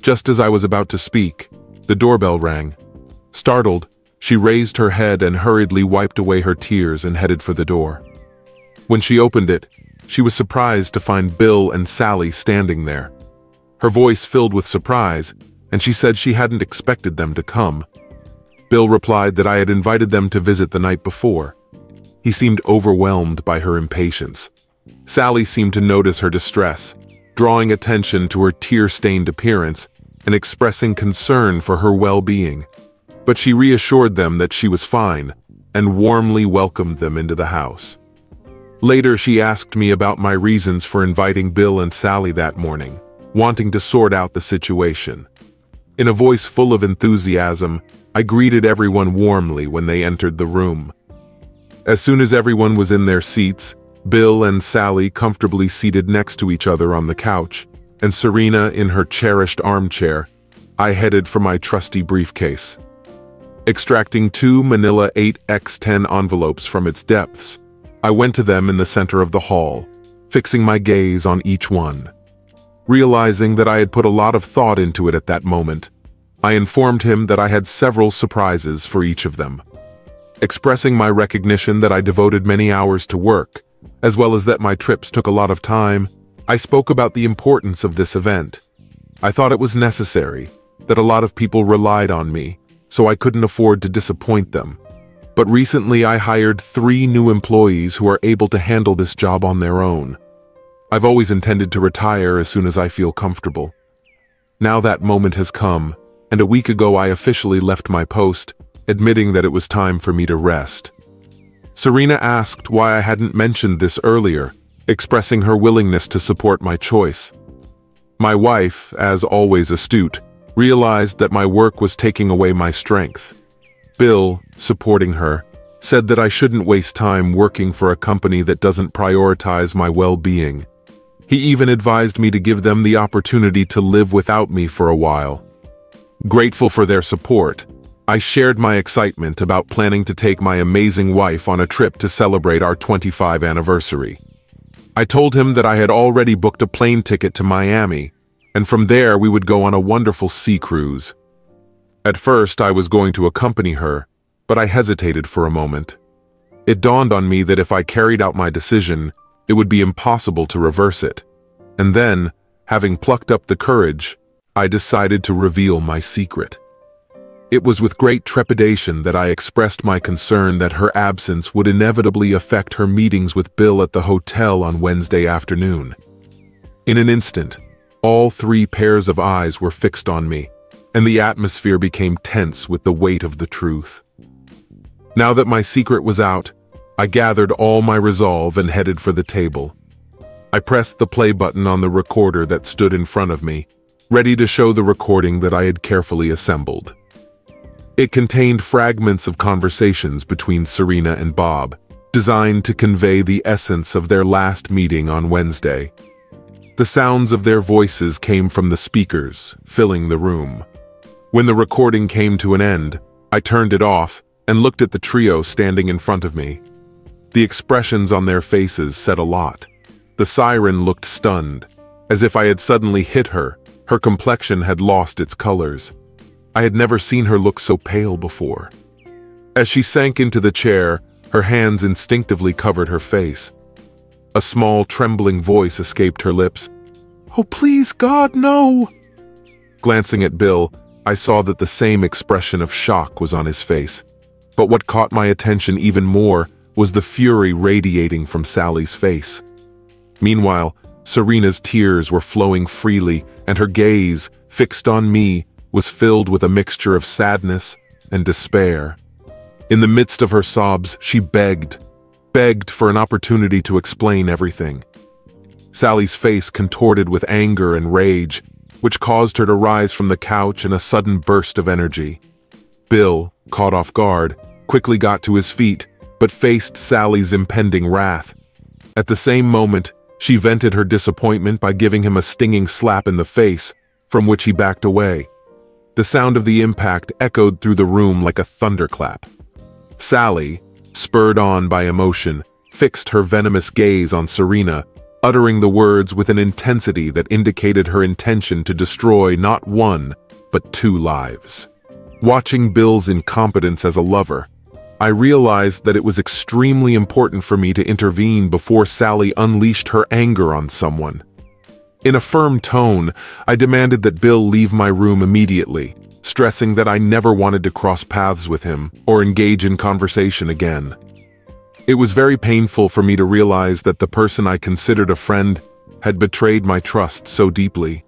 Just as I was about to speak, the doorbell rang. Startled, she raised her head and hurriedly wiped away her tears and headed for the door. When she opened it, she was surprised to find Bill and Sally standing there. Her voice filled with surprise, and she said she hadn't expected them to come. Bill replied that I had invited them to visit the night before. He seemed overwhelmed by her impatience. Sally seemed to notice her distress, drawing attention to her tear-stained appearance and expressing concern for her well-being, but she reassured them that she was fine and warmly welcomed them into the house. Later, she asked me about my reasons for inviting Bill and Sally that morning, wanting to sort out the situation. In a voice full of enthusiasm, I greeted everyone warmly when they entered the room. As soon as everyone was in their seats, Bill and Sally comfortably seated next to each other on the couch, and Serena in her cherished armchair, I headed for my trusty briefcase. Extracting two manila 8x10 envelopes from its depths, I went to them in the center of the hall, fixing my gaze on each one. Realizing that I had put a lot of thought into it at that moment, I informed him that I had several surprises for each of them, expressing my recognition that I devoted many hours to work, as well as that my trips took a lot of time. I spoke about the importance of this event. I thought it was necessary, that a lot of people relied on me, so I couldn't afford to disappoint them. But recently I hired 3 new employees who are able to handle this job on their own. I've always intended to retire as soon as I feel comfortable. Now that moment has come, and a week ago I officially left my post, admitting that it was time for me to rest. Serena asked why I hadn't mentioned this earlier, expressing her willingness to support my choice. My wife, as always astute, realized that my work was taking away my strength. Bill, supporting her, said that I shouldn't waste time working for a company that doesn't prioritize my well-being. He even advised me to give them the opportunity to live without me for a while. Grateful for their support, I shared my excitement about planning to take my amazing wife on a trip to celebrate our 25th anniversary. I told him that I had already booked a plane ticket to Miami, and from there we would go on a wonderful sea cruise. At first, I was going to accompany her, but I hesitated for a moment. It dawned on me that if I carried out my decision, it would be impossible to reverse it. And then, having plucked up the courage, I decided to reveal my secret. It was with great trepidation that I expressed my concern that her absence would inevitably affect her meetings with Bill at the hotel on Wednesday afternoon. In an instant, all 3 pairs of eyes were fixed on me, and the atmosphere became tense with the weight of the truth. Now that my secret was out, I gathered all my resolve and headed for the table. I pressed the play button on the recorder that stood in front of me, ready to show the recording that I had carefully assembled. It contained fragments of conversations between Serena and Bob, designed to convey the essence of their last meeting on Wednesday. The sounds of their voices came from the speakers, filling the room. When the recording came to an end, I turned it off and looked at the trio standing in front of me. The expressions on their faces said a lot. The siren looked stunned, as if I had suddenly hit her. Her complexion had lost its colors. I had never seen her look so pale before. As she sank into the chair, her hands instinctively covered her face. A small, trembling voice escaped her lips. "Oh, please, God, no!" Glancing at Bill, I saw that the same expression of shock was on his face. But what caught my attention even more was the fury radiating from Sally's face. Meanwhile, Serena's tears were flowing freely, and her gaze, fixed on me, was filled with a mixture of sadness and despair. In the midst of her sobs, she begged for an opportunity to explain everything. Sally's face contorted with anger and rage, which caused her to rise from the couch in a sudden burst of energy. Bill, caught off guard, quickly got to his feet but faced Sally's impending wrath. At the same moment, she vented her disappointment by giving him a stinging slap in the face, from which he backed away. The sound of the impact echoed through the room like a thunderclap. Sally, spurred on by emotion, fixed her venomous gaze on Serena, uttering the words with an intensity that indicated her intention to destroy not one, but two lives. Watching Bill's incompetence as a lover, I realized that it was extremely important for me to intervene before Sally unleashed her anger on someone. In a firm tone, I demanded that Bill leave my room immediately, stressing that I never wanted to cross paths with him or engage in conversation again. It was very painful for me to realize that the person I considered a friend had betrayed my trust so deeply.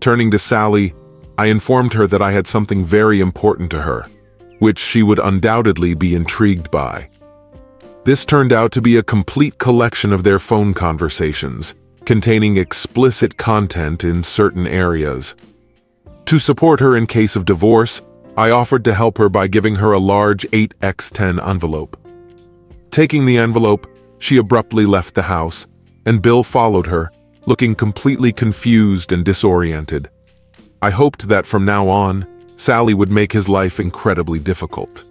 Turning to Sally, I informed her that I had something very important to her, which she would undoubtedly be intrigued by. This turned out to be a complete collection of their phone conversations, containing explicit content in certain areas. To support her in case of divorce, I offered to help her by giving her a large 8x10 envelope. Taking the envelope, she abruptly left the house, and Bill followed her, looking completely confused and disoriented. I hoped that from now on, Sally would make his life incredibly difficult.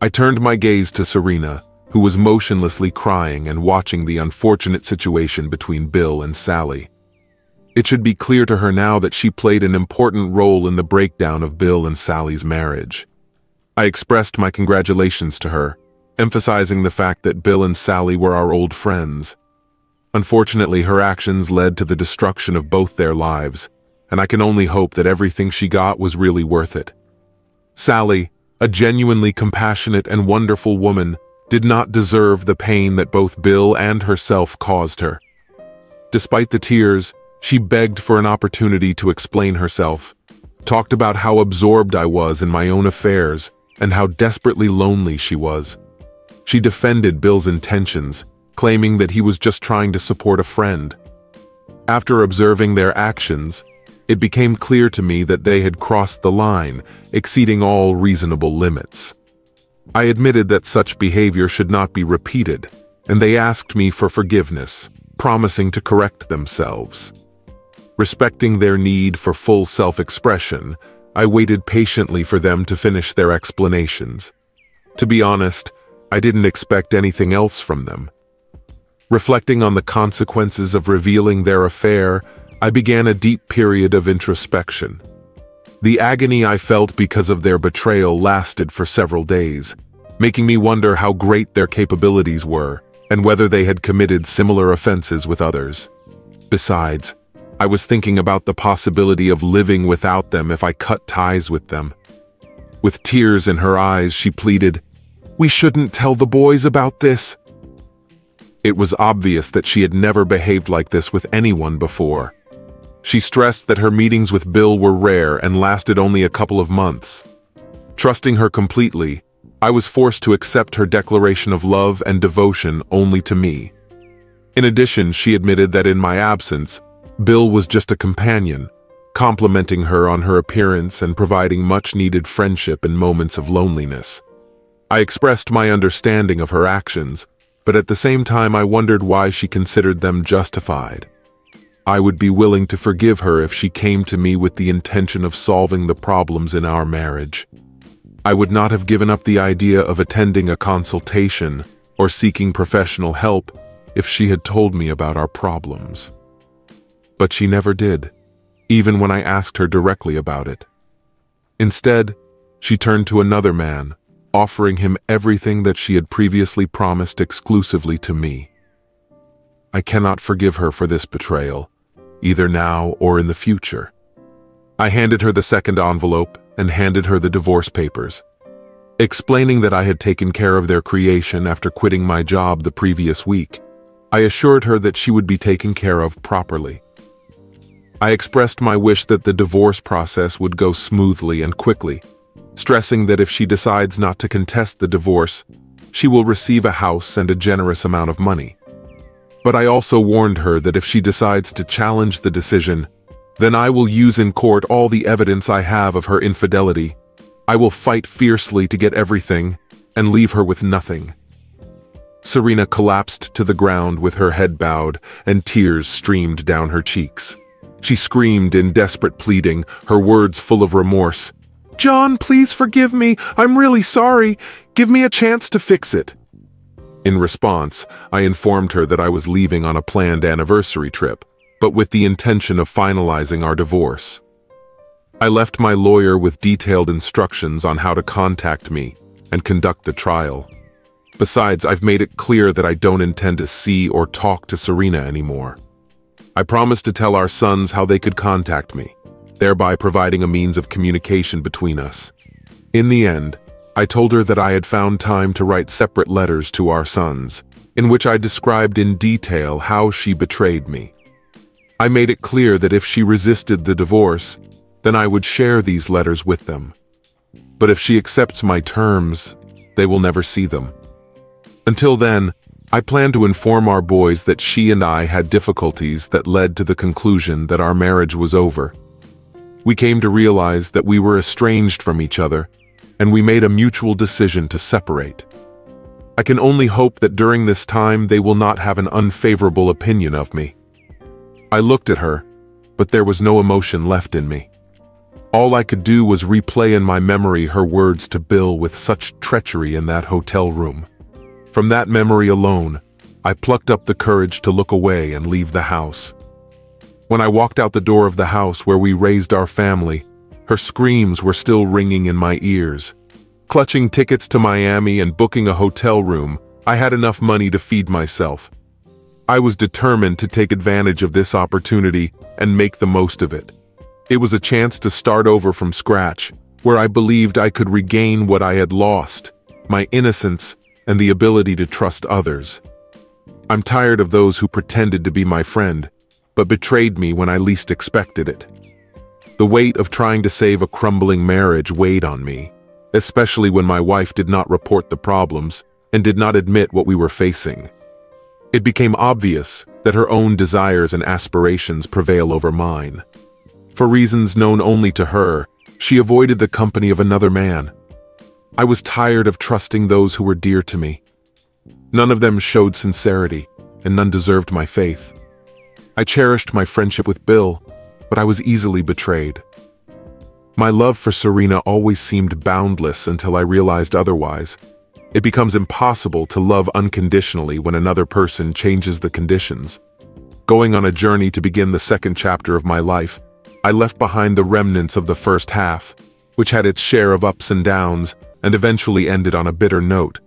I turned my gaze to Serena, who was motionlessly crying and watching the unfortunate situation between Bill and Sally. It should be clear to her now that she played an important role in the breakdown of Bill and Sally's marriage. I expressed my congratulations to her, emphasizing the fact that Bill and Sally were our old friends. Unfortunately, her actions led to the destruction of both their lives, and I can only hope that everything she got was really worth it. Sally, a genuinely compassionate and wonderful woman, did not deserve the pain that both Bill and herself caused her. Despite the tears, she begged for an opportunity to explain herself, talked about how absorbed I was in my own affairs and how desperately lonely she was. She defended Bill's intentions, claiming that he was just trying to support a friend. After observing their actions, it became clear to me that they had crossed the line, exceeding all reasonable limits. I admitted that such behavior should not be repeated, and they asked me for forgiveness, promising to correct themselves. Respecting their need for full self-expression, I waited patiently for them to finish their explanations. To be honest, I didn't expect anything else from them. Reflecting on the consequences of revealing their affair, I began a deep period of introspection. The agony I felt because of their betrayal lasted for several days, making me wonder how great their capabilities were and whether they had committed similar offenses with others. Besides, I was thinking about the possibility of living without them if I cut ties with them. With tears in her eyes, she pleaded, "We shouldn't tell the boys about this." It was obvious that she had never behaved like this with anyone before. She stressed that her meetings with Bill were rare and lasted only a couple of months. Trusting her completely, I was forced to accept her declaration of love and devotion only to me. In addition, she admitted that in my absence, Bill was just a companion, complimenting her on her appearance and providing much-needed friendship in moments of loneliness. I expressed my understanding of her actions, but at the same time I wondered why she considered them justified. I would be willing to forgive her if she came to me with the intention of solving the problems in our marriage. I would not have given up the idea of attending a consultation or seeking professional help if she had told me about our problems. But she never did, even when I asked her directly about it. Instead, she turned to another man, offering him everything that she had previously promised exclusively to me. I cannot forgive her for this betrayal, either now or in the future. I handed her the second envelope and handed her the divorce papers, explaining that I had taken care of their creation after quitting my job the previous week. I assured her that she would be taken care of properly. I expressed my wish that the divorce process would go smoothly and quickly, stressing that if she decides not to contest the divorce, she will receive a house and a generous amount of money. But I also warned her that if she decides to challenge the decision, then I will use in court all the evidence I have of her infidelity. I will fight fiercely to get everything, and leave her with nothing. Serena collapsed to the ground with her head bowed, and tears streamed down her cheeks. She screamed in desperate pleading, her words full of remorse. "John, please forgive me. I'm really sorry. Give me a chance to fix it." In response, I informed her that I was leaving on a planned anniversary trip, but with the intention of finalizing our divorce. I left my lawyer with detailed instructions on how to contact me and conduct the trial. Besides, I've made it clear that I don't intend to see or talk to Serena anymore. I promised to tell our sons how they could contact me, thereby providing a means of communication between us. In the end, I told her that I had found time to write separate letters to our sons, in which I described in detail how she betrayed me. I made it clear that if she resisted the divorce, then I would share these letters with them. But if she accepts my terms, they will never see them. Until then, I planned to inform our boys that she and I had difficulties that led to the conclusion that our marriage was over. We came to realize that we were estranged from each other, and we made a mutual decision to separate. I can only hope that during this time they will not have an unfavorable opinion of me. I looked at her, but there was no emotion left in me. All I could do was replay in my memory her words to Bill with such treachery in that hotel room. From that memory alone, I plucked up the courage to look away and leave the house. When I walked out the door of the house where we raised our family, her screams were still ringing in my ears. Clutching tickets to Miami and booking a hotel room, I had enough money to feed myself. I was determined to take advantage of this opportunity and make the most of it. It was a chance to start over from scratch, where I believed I could regain what I had lost, my innocence, and the ability to trust others. I'm tired of those who pretended to be my friend, but betrayed me when I least expected it. The weight of trying to save a crumbling marriage weighed on me, especially when my wife did not report the problems and did not admit what we were facing. It became obvious that her own desires and aspirations prevail over mine. For reasons known only to her, she avoided the company of another man. I was tired of trusting those who were dear to me. None of them showed sincerity, and none deserved my faith. I cherished my friendship with Bill, but I was easily betrayed. My love for Serena always seemed boundless until I realized otherwise. It becomes impossible to love unconditionally when another person changes the conditions. Going on a journey to begin the second chapter of my life, I left behind the remnants of the first half, which had its share of ups and downs, and eventually ended on a bitter note.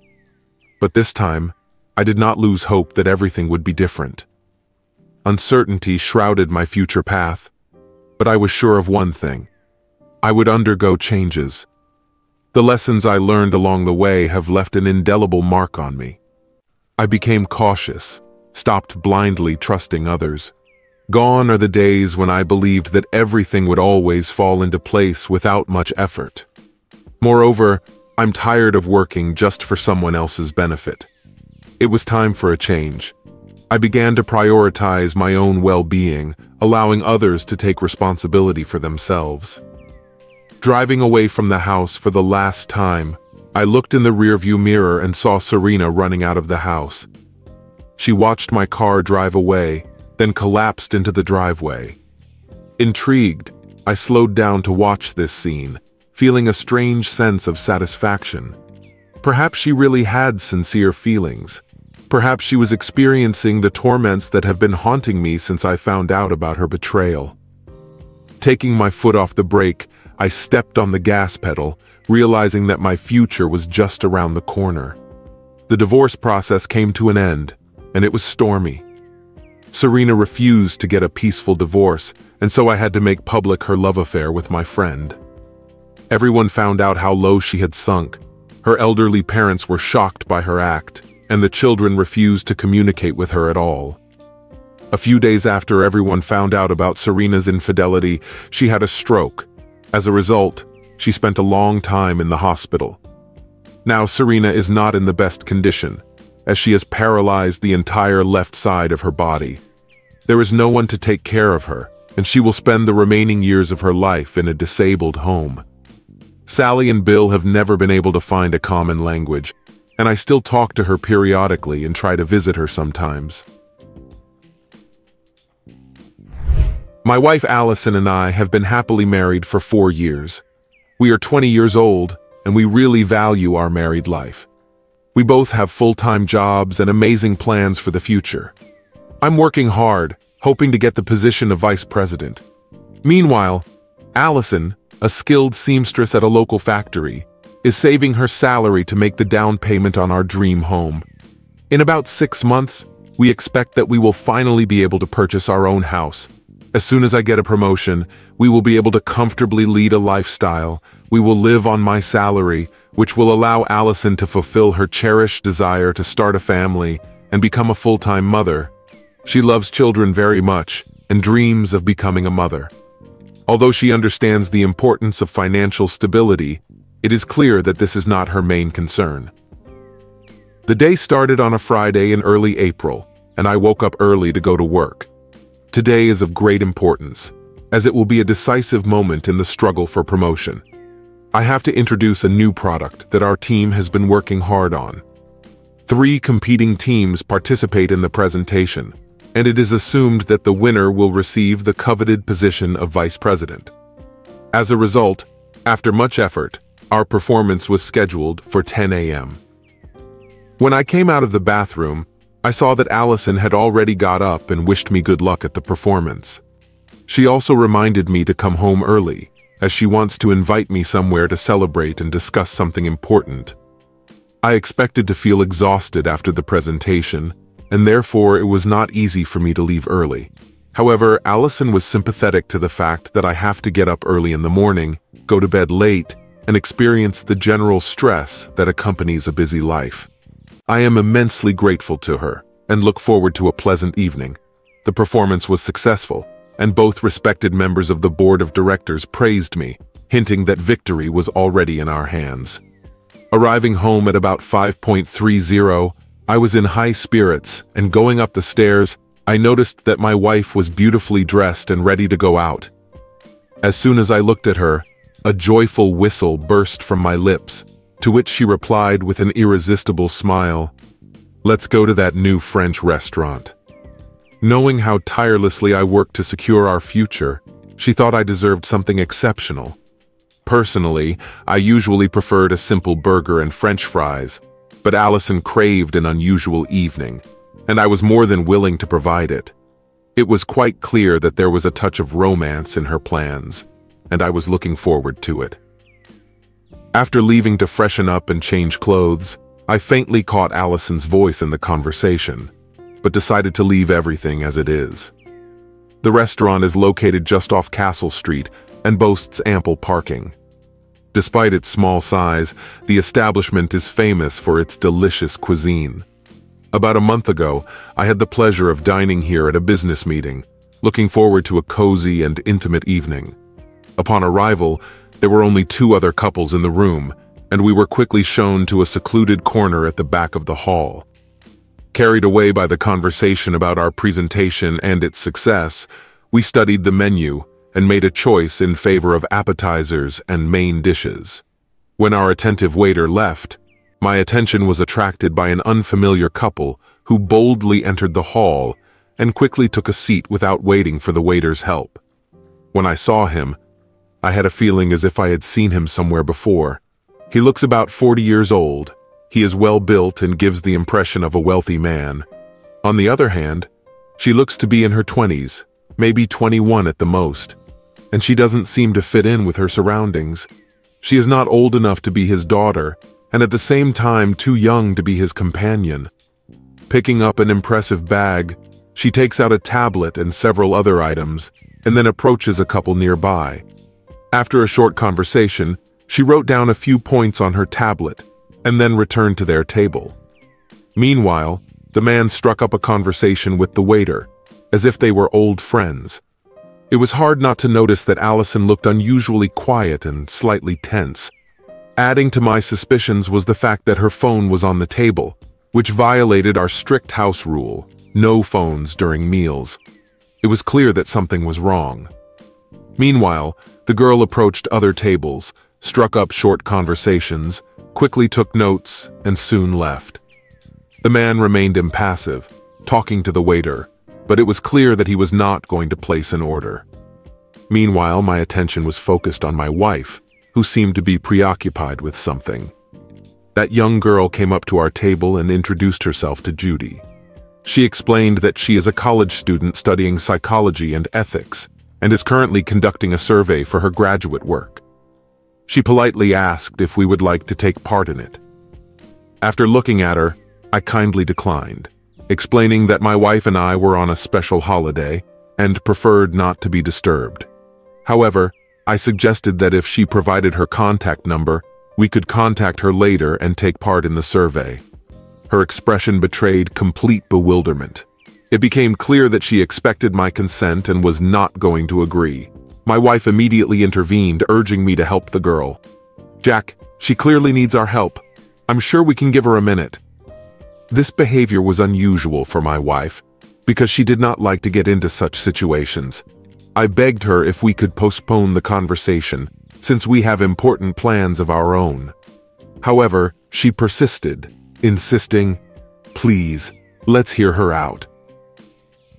But this time, I did not lose hope that everything would be different. Uncertainty shrouded my future path, but I was sure of one thing. I would undergo changes. The lessons I learned along the way have left an indelible mark on me. I became cautious, stopped blindly trusting others. Gone are the days when I believed that everything would always fall into place without much effort. Moreover, I'm tired of working just for someone else's benefit. It was time for a change. I began to prioritize my own well-being, allowing others to take responsibility for themselves. Driving away from the house for the last time, I looked in the rearview mirror and saw Serena running out of the house. She watched my car drive away, then collapsed into the driveway. Intrigued, I slowed down to watch this scene, feeling a strange sense of satisfaction. Perhaps she really had sincere feelings. Perhaps she was experiencing the torments that have been haunting me since I found out about her betrayal. Taking my foot off the brake, I stepped on the gas pedal, realizing that my future was just around the corner. The divorce process came to an end, and it was stormy. Serena refused to get a peaceful divorce, and so I had to make public her love affair with my friend. Everyone found out how low she had sunk. Her elderly parents were shocked by her act, and the children refused to communicate with her at all. A few days after everyone found out about Serena's infidelity, she had a stroke. As a result, she spent a long time in the hospital. Now Serena is not in the best condition, as she has paralyzed the entire left side of her body. There is no one to take care of her, and she will spend the remaining years of her life in a disabled home. Sally and Bill have never been able to find a common language, and I still talk to her periodically and try to visit her sometimes. My wife Allison and I have been happily married for 4 years. We are 20 years old, and we really value our married life. We both have full-time jobs and amazing plans for the future. I'm working hard, hoping to get the position of vice president. Meanwhile, Allison, a skilled seamstress at a local factory, is saving her salary to make the down payment on our dream home. In about 6 months, we expect that we will finally be able to purchase our own house. As soon as I get a promotion, we will be able to comfortably lead a lifestyle. We will live on my salary, which will allow Allison to fulfill her cherished desire to start a family and become a full-time mother. She loves children very much and dreams of becoming a mother. Although she understands the importance of financial stability, it is clear that this is not her main concern. The day started on a Friday in early April, and I woke up early to go to work. Today is of great importance, as it will be a decisive moment in the struggle for promotion. I have to introduce a new product that our team has been working hard on. 3 competing teams participate in the presentation, and it is assumed that the winner will receive the coveted position of vice president. As a result, after much effort, our performance was scheduled for 10 a.m. When I came out of the bathroom, I saw that Allison had already got up and wished me good luck at the performance. She also reminded me to come home early, as she wants to invite me somewhere to celebrate and discuss something important. I expected to feel exhausted after the presentation, and therefore it was not easy for me to leave early. However, Allison was sympathetic to the fact that I have to get up early in the morning, go to bed late, and experience the general stress that accompanies a busy life. I am immensely grateful to her, and look forward to a pleasant evening. The performance was successful, and both respected members of the board of directors praised me, hinting that victory was already in our hands. Arriving home at about 5:30, I was in high spirits, and going up the stairs, I noticed that my wife was beautifully dressed and ready to go out. As soon as I looked at her, a joyful whistle burst from my lips, to which she replied with an irresistible smile, "Let's go to that new French restaurant." Knowing how tirelessly I worked to secure our future, she thought I deserved something exceptional. Personally, I usually preferred a simple burger and French fries, but Allison craved an unusual evening, and I was more than willing to provide it. It was quite clear that there was a touch of romance in her plans, and I was looking forward to it. After leaving to freshen up and change clothes, I faintly caught Allison's voice in the conversation, but decided to leave everything as it is. The restaurant is located just off Castle Street and boasts ample parking. Despite its small size, the establishment is famous for its delicious cuisine. About a month ago, I had the pleasure of dining here at a business meeting, looking forward to a cozy and intimate evening. Upon arrival, there were only 2 other couples in the room, and we were quickly shown to a secluded corner at the back of the hall. Carried away by the conversation about our presentation and its success, we studied the menu and made a choice in favor of appetizers and main dishes. When our attentive waiter left, my attention was attracted by an unfamiliar couple who boldly entered the hall and quickly took a seat without waiting for the waiter's help. When I saw him, I had a feeling as if I had seen him somewhere before. He looks about 40 years old. He is well-built and gives the impression of a wealthy man. On the other hand, she looks to be in her 20s, maybe 21 at the most, and she doesn't seem to fit in with her surroundings. She is not old enough to be his daughter, and at the same time too young to be his companion. Picking up an impressive bag, she takes out a tablet and several other items, and then approaches a couple nearby. After a short conversation, she wrote down a few points on her tablet, and then returned to their table. Meanwhile, the man struck up a conversation with the waiter, as if they were old friends. It was hard not to notice that Allison looked unusually quiet and slightly tense. Adding to my suspicions was the fact that her phone was on the table, which violated our strict house rule, no phones during meals. It was clear that something was wrong. Meanwhile, the girl approached other tables, struck up short conversations, quickly took notes, and soon left. The man remained impassive, talking to the waiter, but it was clear that he was not going to place an order. Meanwhile, my attention was focused on my wife, who seemed to be preoccupied with something. That young girl came up to our table and introduced herself to Judy. She explained that she is a college student studying psychology and ethics, and is currently conducting a survey for her graduate work. She politely asked if we would like to take part in it. After looking at her, I kindly declined, explaining that my wife and I were on a special holiday and preferred not to be disturbed. However, I suggested that if she provided her contact number, we could contact her later and take part in the survey. Her expression betrayed complete bewilderment. It became clear that she expected my consent and was not going to agree. My wife immediately intervened, urging me to help the girl. "Jack, she clearly needs our help. I'm sure we can give her a minute." This behavior was unusual for my wife, because she did not like to get into such situations. I begged her if we could postpone the conversation, since we have important plans of our own. However, she persisted, insisting, "Please, let's hear her out."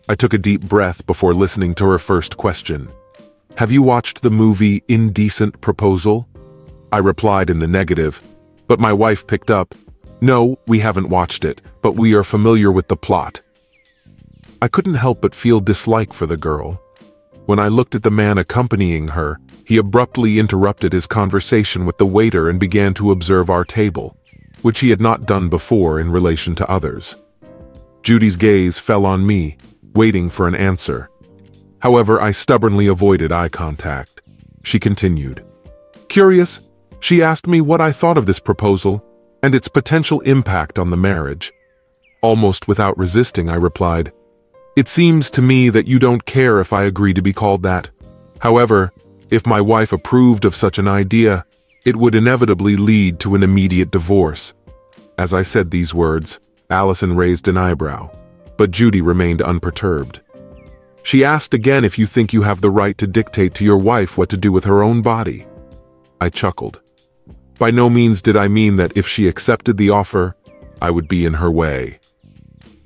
I took a deep breath before listening to her first question. "Have you watched the movie Indecent Proposal?" I replied in the negative, but my wife picked up, "No, we haven't watched it, but we are familiar with the plot." I couldn't help but feel dislike for the girl. When I looked at the man accompanying her, he abruptly interrupted his conversation with the waiter and began to observe our table, which he had not done before in relation to others. Judy's gaze fell on me, waiting for an answer. However, I stubbornly avoided eye contact. She continued. "Curious, she asked me what I thought of this proposal and its potential impact on the marriage. Almost without resisting, I replied, 'It seems to me that you don't care if I agree to be called that. However, if my wife approved of such an idea, it would inevitably lead to an immediate divorce.'" As I said these words, Allison raised an eyebrow, but Judy remained unperturbed. "She asked again if you think you have the right to dictate to your wife what to do with her own body." I chuckled. By no means did I mean that if she accepted the offer, I would be in her way.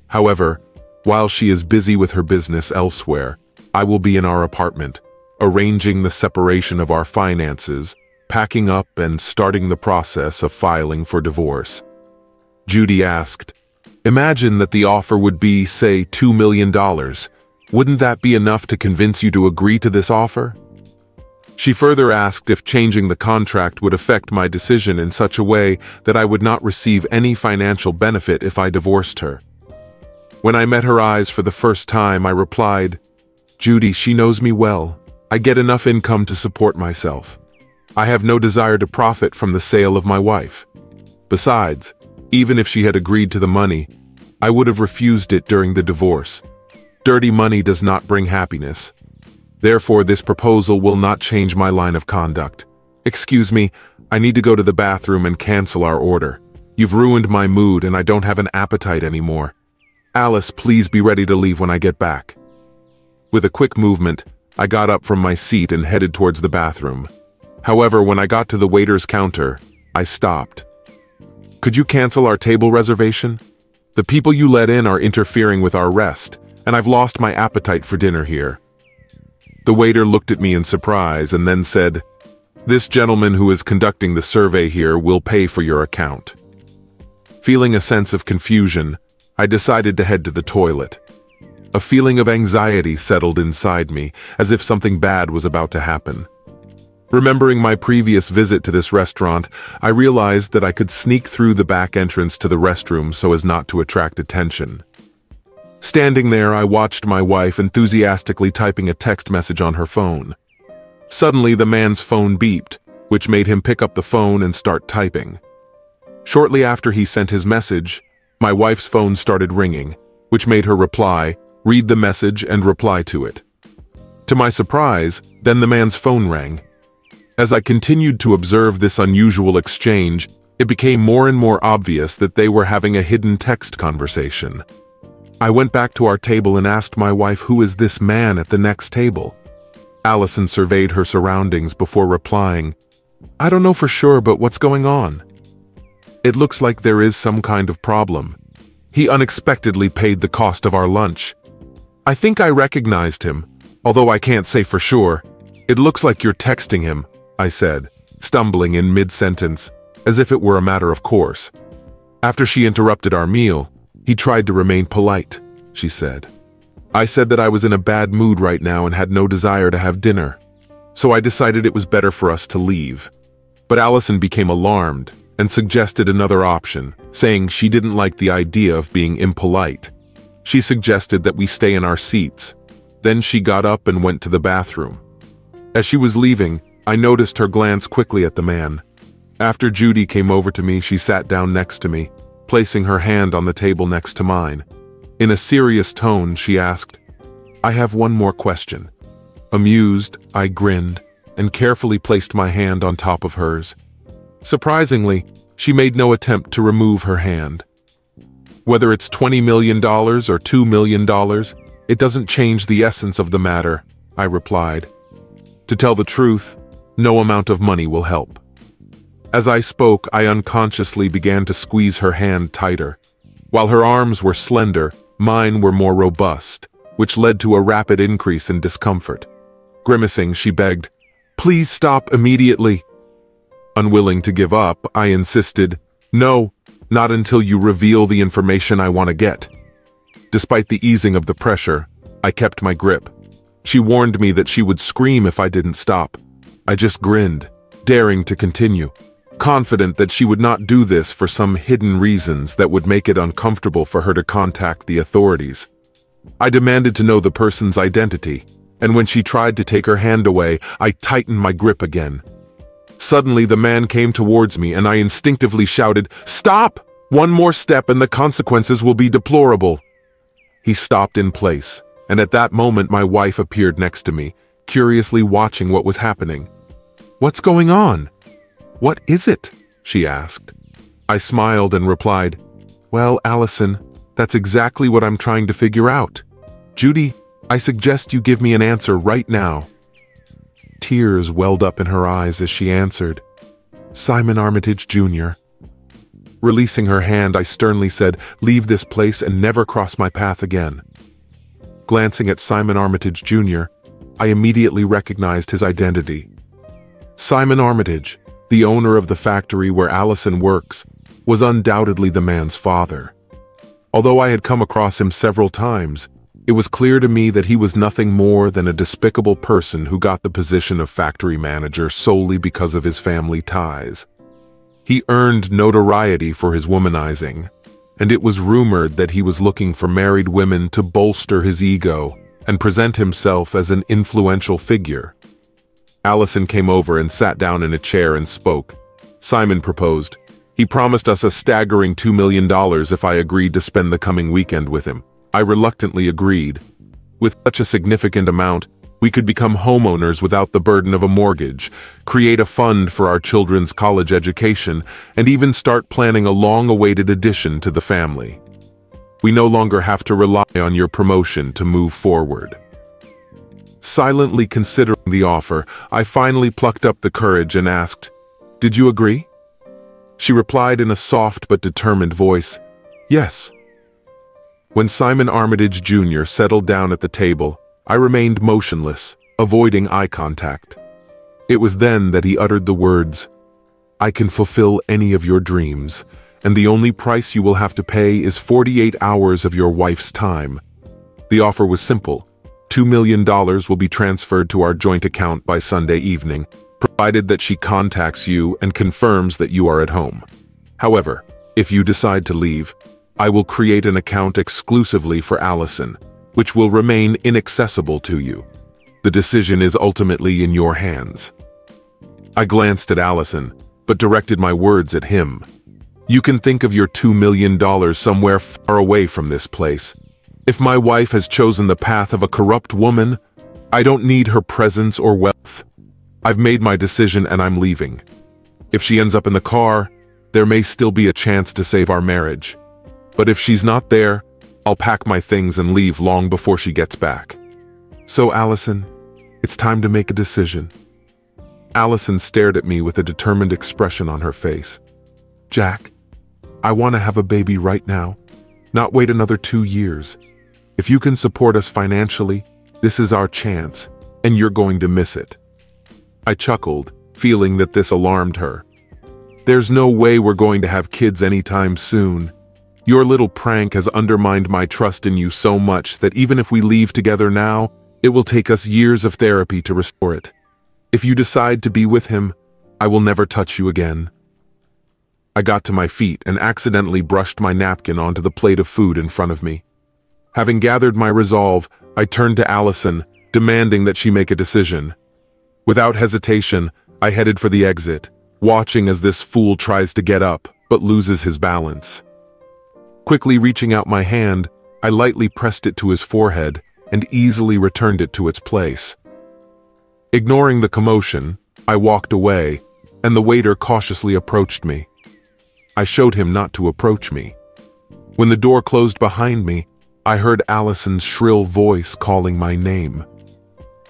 "However, while she is busy with her business elsewhere, I will be in our apartment, arranging the separation of our finances, packing up and starting the process of filing for divorce." Judy asked, "Imagine that the offer would be, say, $2 million. Wouldn't that be enough to convince you to agree to this offer?" She further asked if changing the contract would affect my decision in such a way that I would not receive any financial benefit if I divorced her. When I met her eyes for the first time, I replied, "Judy, she knows me well. I get enough income to support myself. I have no desire to profit from the sale of my wife. Besides, even if she had agreed to the money, I would have refused it during the divorce. Dirty money does not bring happiness. Therefore, this proposal will not change my line of conduct. Excuse me, I need to go to the bathroom and cancel our order. You've ruined my mood and I don't have an appetite anymore. Alice, please be ready to leave when I get back." With a quick movement, I got up from my seat and headed towards the bathroom. However, when I got to the waiter's counter, I stopped. "Could you cancel our table reservation? The people you let in are interfering with our rest, and I've lost my appetite for dinner here." The waiter looked at me in surprise and then said, "This gentleman who is conducting the survey here will pay for your account." Feeling a sense of confusion, I decided to head to the toilet. A feeling of anxiety settled inside me, as if something bad was about to happen. Remembering my previous visit to this restaurant, I realized that I could sneak through the back entrance to the restroom so as not to attract attention. Standing there, I watched my wife enthusiastically typing a text message on her phone. Suddenly, the man's phone beeped, which made him pick up the phone and start typing. Shortly after he sent his message, my wife's phone started ringing, which made her reply, read the message, and reply to it. To my surprise, then the man's phone rang. As I continued to observe this unusual exchange, it became more and more obvious that they were having a hidden text conversation. I went back to our table and asked my wife, "Who is this man at the next table?" Allison surveyed her surroundings before replying, "I don't know for sure, but what's going on?" It looks like there is some kind of problem. He unexpectedly paid the cost of our lunch. I think I recognized him, although I can't say for sure. It looks like you're texting him, I said, stumbling in mid-sentence, as if it were a matter of course. After she interrupted our meal, he tried to remain polite, she said. I said that I was in a bad mood right now and had no desire to have dinner, so I decided it was better for us to leave. But Allison became alarmed and suggested another option, saying she didn't like the idea of being impolite. She suggested that we stay in our seats. Then she got up and went to the bathroom. As she was leaving, I noticed her glance quickly at the man. After Judy came over to me, she sat down next to me, placing her hand on the table next to mine. In a serious tone, she asked, "I have one more question." Amused, I grinned and carefully placed my hand on top of hers. Surprisingly, she made no attempt to remove her hand. Whether it's $20 million or $2 million, it doesn't change the essence of the matter, I replied. To tell the truth, no amount of money will help. As I spoke, I unconsciously began to squeeze her hand tighter. While her arms were slender, mine were more robust, which led to a rapid increase in discomfort. Grimacing, she begged, "Please stop immediately." Unwilling to give up, I insisted, "No, not until you reveal the information I want to get." Despite the easing of the pressure, I kept my grip. She warned me that she would scream if I didn't stop. I just grinned, daring to continue, confident that she would not do this for some hidden reasons that would make it uncomfortable for her to contact the authorities. I demanded to know the person's identity, and when she tried to take her hand away, I tightened my grip again. Suddenly, the man came towards me and I instinctively shouted, "Stop! One more step and the consequences will be deplorable." He stopped in place, and at that moment my wife appeared next to me, curiously watching what was happening. "What's going on? What is it?" she asked. I smiled and replied, "Well, Allison, that's exactly what I'm trying to figure out. Judy, I suggest you give me an answer right now." Tears welled up in her eyes as she answered, "Simon Armitage Jr." Releasing her hand, I sternly said, "Leave this place and never cross my path again." Glancing at Simon Armitage Jr., I immediately recognized his identity. Simon Armitage, the owner of the factory where Allison works, was undoubtedly the man's father. Although I had come across him several times, it was clear to me that he was nothing more than a despicable person who got the position of factory manager solely because of his family ties. He earned notoriety for his womanizing, and it was rumored that he was looking for married women to bolster his ego and present himself as an influential figure. Allison came over and sat down in a chair and spoke. Simon proposed. He promised us a staggering $2 million if I agreed to spend the coming weekend with him. I reluctantly agreed. With such a significant amount, we could become homeowners without the burden of a mortgage, create a fund for our children's college education, and even start planning a long-awaited addition to the family. We no longer have to rely on your promotion to move forward. Silently considering the offer, I finally plucked up the courage and asked, "Did you agree?" She replied in a soft but determined voice, "Yes." When Simon Armitage Jr. settled down at the table, I remained motionless, avoiding eye contact. It was then that he uttered the words, "I can fulfill any of your dreams, and the only price you will have to pay is 48 hours of your wife's time." The offer was simple. $2 million will be transferred to our joint account by Sunday evening, provided that she contacts you and confirms that you are at home. However, if you decide to leave, I will create an account exclusively for Allison, which will remain inaccessible to you. The decision is ultimately in your hands. I glanced at Allison, but directed my words at him. You can think of your $2 million somewhere far away from this place. If my wife has chosen the path of a corrupt woman, I don't need her presence or wealth. I've made my decision and I'm leaving. If she ends up in the car, there may still be a chance to save our marriage. But if she's not there, I'll pack my things and leave long before she gets back. So, Allison, it's time to make a decision. Allison stared at me with a determined expression on her face. Jack, I want to have a baby right now, not wait another 2 years. If you can support us financially, this is our chance, and you're going to miss it." I chuckled, feeling that this alarmed her. "There's no way we're going to have kids anytime soon. Your little prank has undermined my trust in you so much that even if we leave together now, it will take us years of therapy to restore it. If you decide to be with him, I will never touch you again." I got to my feet and accidentally brushed my napkin onto the plate of food in front of me. Having gathered my resolve, I turned to Allison, demanding that she make a decision. Without hesitation, I headed for the exit, watching as this fool tries to get up, but loses his balance. Quickly reaching out my hand, I lightly pressed it to his forehead and easily returned it to its place. Ignoring the commotion, I walked away, and the waiter cautiously approached me. I showed him not to approach me. When the door closed behind me, I heard Allison's shrill voice calling my name.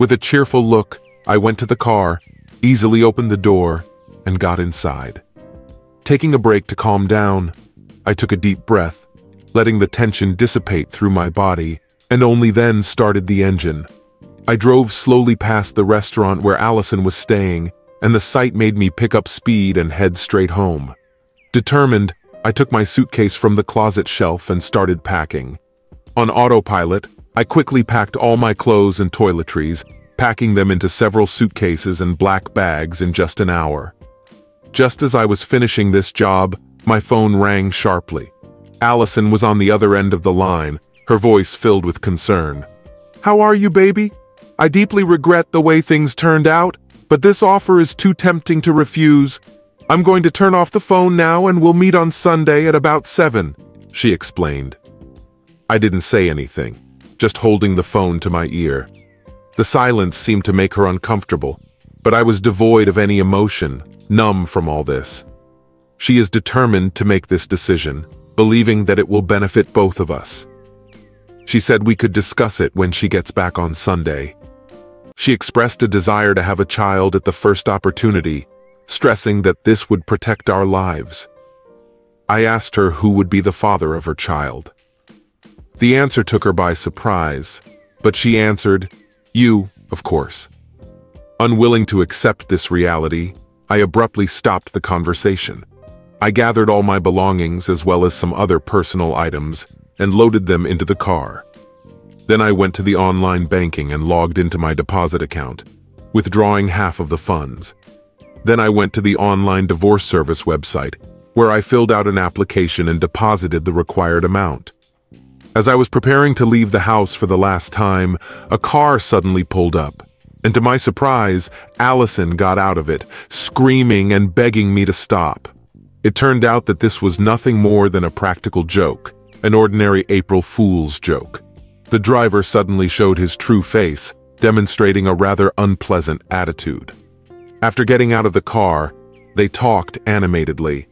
With a cheerful look, I went to the car, easily opened the door, and got inside. Taking a break to calm down, I took a deep breath, letting the tension dissipate through my body, and only then started the engine. I drove slowly past the restaurant where Allison was staying, and the sight made me pick up speed and head straight home. Determined, I took my suitcase from the closet shelf and started packing. On autopilot, I quickly packed all my clothes and toiletries, packing them into several suitcases and black bags in just an hour. Just as I was finishing this job, my phone rang sharply. Allison was on the other end of the line, her voice filled with concern. "How are you, baby? I deeply regret the way things turned out, but this offer is too tempting to refuse. I'm going to turn off the phone now and we'll meet on Sunday at about 7, she explained. I didn't say anything, just holding the phone to my ear. The silence seemed to make her uncomfortable, but I was devoid of any emotion, numb from all this. She is determined to make this decision, believing that it will benefit both of us. She said we could discuss it when she gets back on Sunday. She expressed a desire to have a child at the first opportunity, stressing that this would protect our lives. I asked her who would be the father of her child. The answer took her by surprise, but she answered, "You, of course." Unwilling to accept this reality, I abruptly stopped the conversation. I gathered all my belongings as well as some other personal items and loaded them into the car. Then I went to the online banking and logged into my deposit account, withdrawing half of the funds. Then I went to the online divorce service website, where I filled out an application and deposited the required amount. As I was preparing to leave the house for the last time, a car suddenly pulled up, and to my surprise, Allison got out of it, screaming and begging me to stop. It turned out that this was nothing more than a practical joke, an ordinary April Fool's joke. The driver suddenly showed his true face, demonstrating a rather unpleasant attitude. After getting out of the car, they talked animatedly.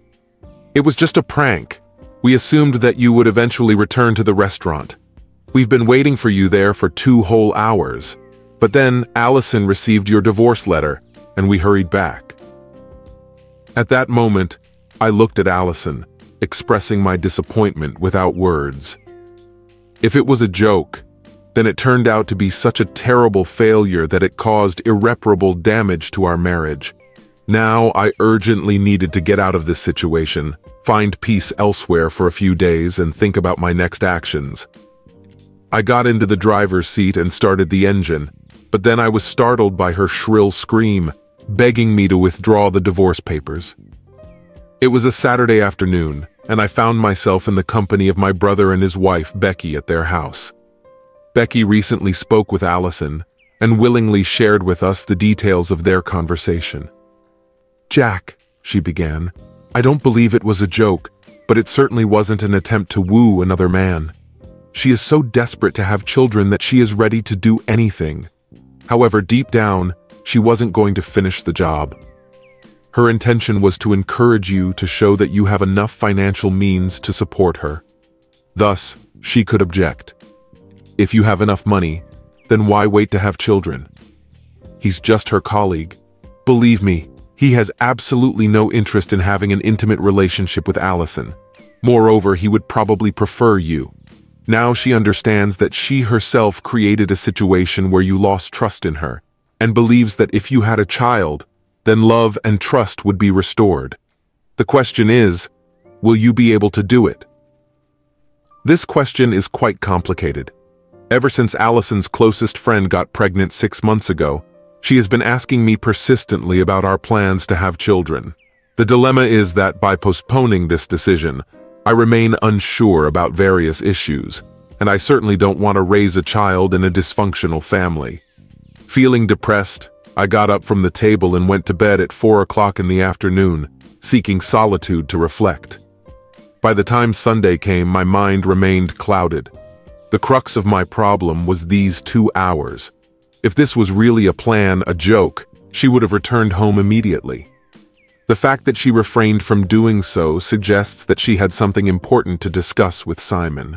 "It was just a prank. We assumed that you would eventually return to the restaurant. We've been waiting for you there for 2 whole hours. But then Allison received your divorce letter, and we hurried back." At that moment, I looked at Allison, expressing my disappointment without words. If it was a joke, then it turned out to be such a terrible failure that it caused irreparable damage to our marriage. Now I urgently needed to get out of this situation, find peace elsewhere for a few days, and think about my next actions. I got into the driver's seat and started the engine, but then I was startled by her shrill scream, begging me to withdraw the divorce papers. It was a Saturday afternoon, and I found myself in the company of my brother and his wife Becky at their house. Becky recently spoke with Allison and willingly shared with us the details of their conversation. "Jack," she began, "I don't believe it was a joke, but it certainly wasn't an attempt to woo another man. She is so desperate to have children that she is ready to do anything. However, deep down, she wasn't going to finish the job. Her intention was to encourage you to show that you have enough financial means to support her. Thus, she could object. If you have enough money, then why wait to have children? He's just her colleague. Believe me, he has absolutely no interest in having an intimate relationship with Allison, Moreover, he would probably prefer you. Now she understands that she herself created a situation where you lost trust in her, and believes that if you had a child, then love and trust would be restored. The question is, will you be able to do it? This question is quite complicated. Ever since Allison's closest friend got pregnant 6 months ago, she has been asking me persistently about our plans to have children. The dilemma is that by postponing this decision, I remain unsure about various issues, and I certainly don't want to raise a child in a dysfunctional family. Feeling depressed, I got up from the table and went to bed at 4 o'clock in the afternoon, seeking solitude to reflect. By the time Sunday came, my mind remained clouded. The crux of my problem was these 2 hours. If this was really a plan, a joke, she would have returned home immediately. The fact that she refrained from doing so suggests that she had something important to discuss with Simon.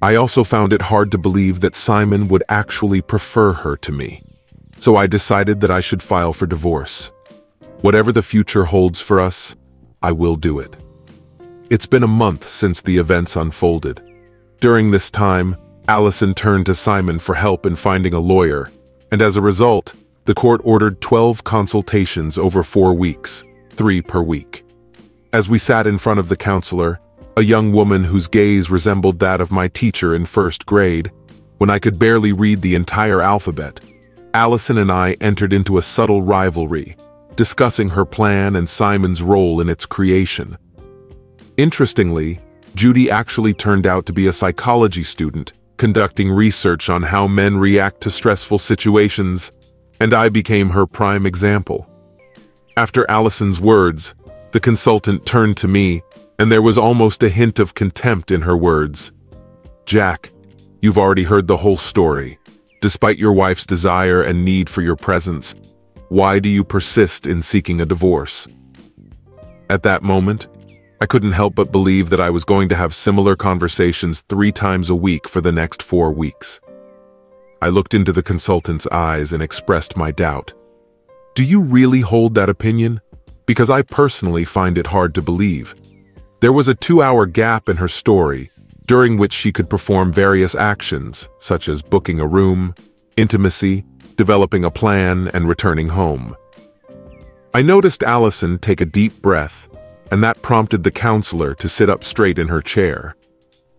I also found it hard to believe that Simon would actually prefer her to me. So I decided that I should file for divorce. Whatever the future holds for us, I will do it. It's been a month since the events unfolded. During this time, Allison turned to Simon for help in finding a lawyer, and as a result, the court ordered 12 consultations over 4 weeks. 3 per week. As we sat in front of the counselor, a young woman whose gaze resembled that of my teacher in first grade, when I could barely read the entire alphabet, Allison and I entered into a subtle rivalry, discussing her plan and Simon's role in its creation. Interestingly, Judy actually turned out to be a psychology student, conducting research on how men react to stressful situations, and I became her prime example. After Allison's words, the consultant turned to me, and there was almost a hint of contempt in her words. "Jack, you've already heard the whole story. Despite your wife's desire and need for your presence, why do you persist in seeking a divorce?" At that moment, I couldn't help but believe that I was going to have similar conversations 3 times a week for the next 4 weeks. I looked into the consultant's eyes and expressed my doubt. "Do you really hold that opinion? Because I personally find it hard to believe." There was a 2-hour gap in her story, during which she could perform various actions, such as booking a room, intimacy, developing a plan, and returning home. I noticed Allison take a deep breath, and that prompted the counselor to sit up straight in her chair.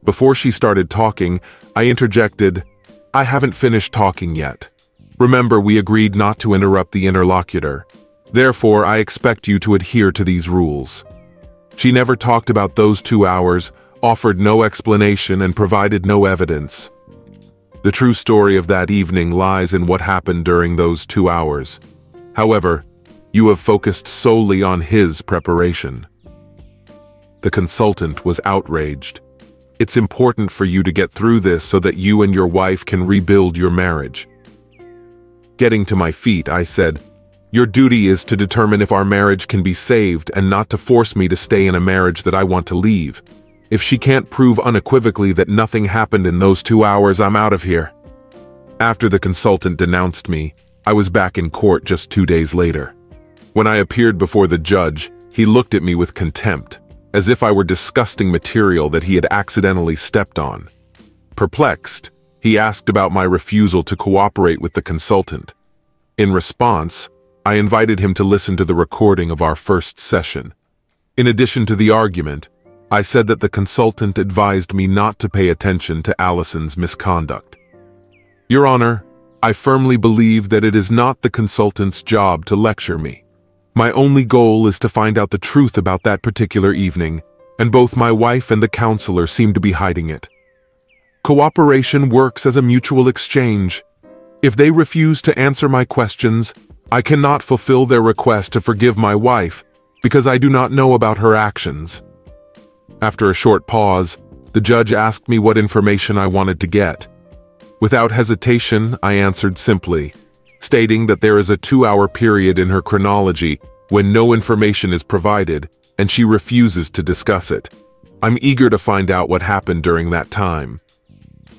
Before she started talking, I interjected, "I haven't finished talking yet. Remember, we agreed not to interrupt the interlocutor. Therefore, I expect you to adhere to these rules." She never talked about those 2 hours, offered no explanation, and provided no evidence. The true story of that evening lies in what happened during those 2 hours. However, you have focused solely on his preparation. The consultant was outraged. "It's important for you to get through this so that you and your wife can rebuild your marriage." Getting to my feet, I said, "Your duty is to determine if our marriage can be saved and not to force me to stay in a marriage that I want to leave. If she can't prove unequivocally that nothing happened in those 2 hours, I'm out of here." After the consultant denounced me, I was back in court just 2 days later. When I appeared before the judge, he looked at me with contempt, as if I were disgusting material that he had accidentally stepped on. Perplexed, he asked about my refusal to cooperate with the consultant. In response, I invited him to listen to the recording of our first session. In addition to the argument, I said that the consultant advised me not to pay attention to Allison's misconduct. "Your Honor, I firmly believe that it is not the consultant's job to lecture me. My only goal is to find out the truth about that particular evening, and both my wife and the counselor seem to be hiding it. Cooperation works as a mutual exchange. If they refuse to answer my questions, I cannot fulfill their request to forgive my wife because I do not know about her actions." After a short pause, the judge asked me what information I wanted to get. Without hesitation, I answered simply, stating that there is a 2-hour period in her chronology when no information is provided and she refuses to discuss it. I'm eager to find out what happened during that time.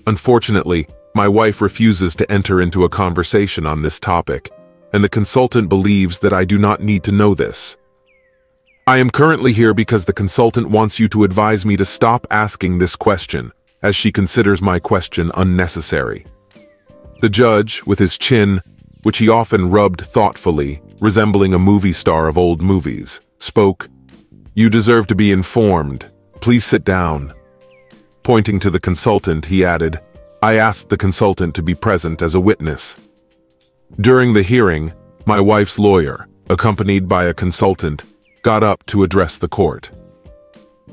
Unfortunately, my wife refuses to enter into a conversation on this topic, and the consultant believes that I do not need to know this. I am currently here because the consultant wants you to advise me to stop asking this question, as she considers my question unnecessary. The judge, with his chin, which he often rubbed thoughtfully, resembling a movie star of old movies, spoke, "You deserve to be informed. Please sit down." Pointing to the consultant, he added, "I asked the consultant to be present as a witness." During the hearing, my wife's lawyer, accompanied by a consultant, got up to address the court.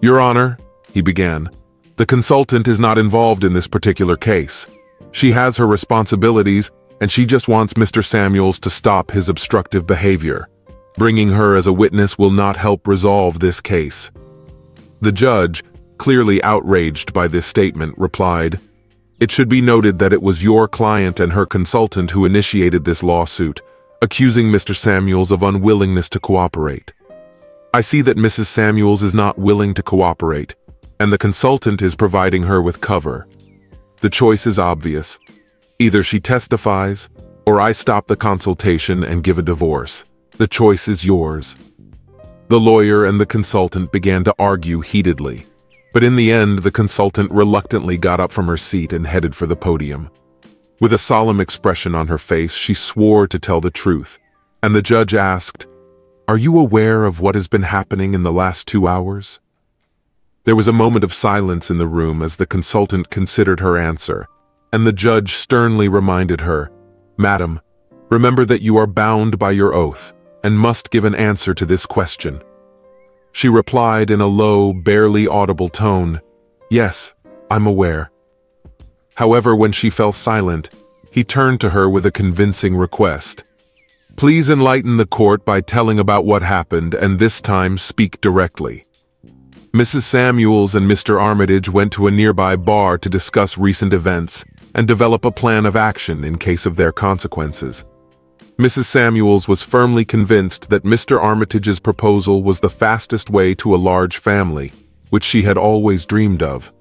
"Your Honor," he began, "the consultant is not involved in this particular case. She has her responsibilities, and she just wants Mr. Samuels to stop his obstructive behavior. Bringing her as a witness will not help resolve this case." The judge, clearly outraged by this statement, replied, "It should be noted that it was your client and her consultant who initiated this lawsuit, accusing Mr. Samuels of unwillingness to cooperate. I see that Mrs. Samuels is not willing to cooperate, and the consultant is providing her with cover. The choice is obvious. Either she testifies, or I stop the consultation and give a divorce. The choice is yours." The lawyer and the consultant began to argue heatedly, but in the end, the consultant reluctantly got up from her seat and headed for the podium. With a solemn expression on her face, she swore to tell the truth, and the judge asked, "Are you aware of what has been happening in the last 2 hours?" There was a moment of silence in the room as the consultant considered her answer, and the judge sternly reminded her, "Madam, remember that you are bound by your oath and must give an answer to this question." She replied in a low, barely audible tone, "Yes, I'm aware." However, when she fell silent, he turned to her with a convincing request. "Please enlighten the court by telling about what happened, and this time speak directly. Mrs. Samuels and Mr. Armitage went to a nearby bar to discuss recent events and develop a plan of action in case of their consequences. Mrs. Samuels was firmly convinced that Mr. Armitage's proposal was the fastest way to a large family, which she had always dreamed of.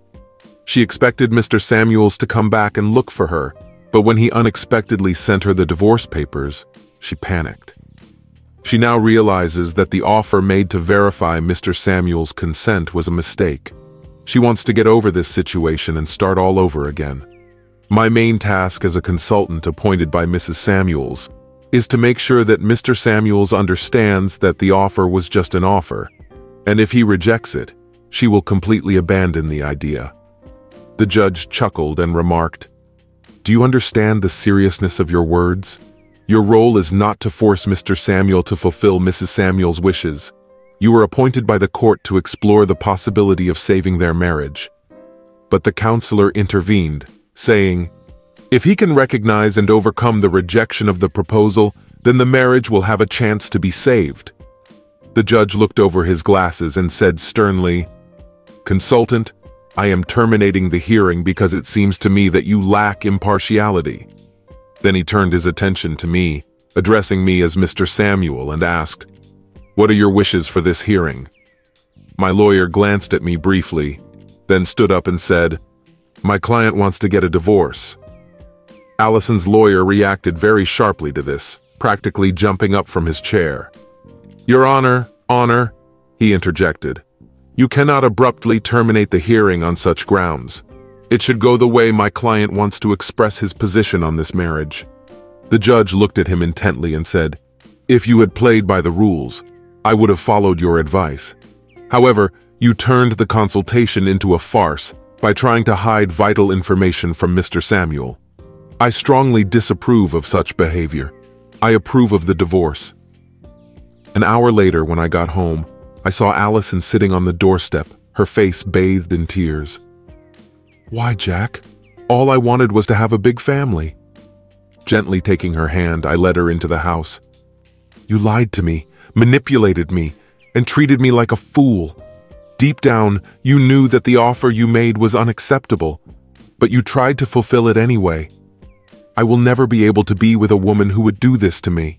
She expected Mr. Samuels to come back and look for her, but when he unexpectedly sent her the divorce papers, she panicked. She now realizes that the offer made to verify Mr. Samuel's consent was a mistake. She wants to get over this situation and start all over again. My main task as a consultant appointed by Mrs. Samuels is to make sure that Mr. Samuels understands that the offer was just an offer, and if he rejects it, she will completely abandon the idea." The judge chuckled and remarked, "Do you understand the seriousness of your words? Your role is not to force Mr. Samuel to fulfill Mrs. Samuel's wishes. You were appointed by the court to explore the possibility of saving their marriage." But the counselor intervened, saying, "If he can recognize and overcome the rejection of the proposal, then the marriage will have a chance to be saved." The judge looked over his glasses and said sternly, "Consultant, I am terminating the hearing because it seems to me that you lack impartiality." Then he turned his attention to me, addressing me as Mr. Samuel, and asked, "What are your wishes for this hearing?" My lawyer glanced at me briefly, then stood up and said, "My client wants to get a divorce." Allison's lawyer reacted very sharply to this, practically jumping up from his chair. "Your Honor, he interjected. "You cannot abruptly terminate the hearing on such grounds. It should go the way my client wants to express his position on this marriage." The judge looked at him intently and said, "If you had played by the rules, I would have followed your advice. However, you turned the consultation into a farce by trying to hide vital information from Mr. Samuel. I strongly disapprove of such behavior. I approve of the divorce." An hour later, when I got home, I saw Allison sitting on the doorstep, her face bathed in tears. "Why, Jack? All I wanted was to have a big family." Gently taking her hand, I led her into the house. "You lied to me, manipulated me, and treated me like a fool. Deep down, you knew that the offer you made was unacceptable, but you tried to fulfill it anyway. I will never be able to be with a woman who would do this to me."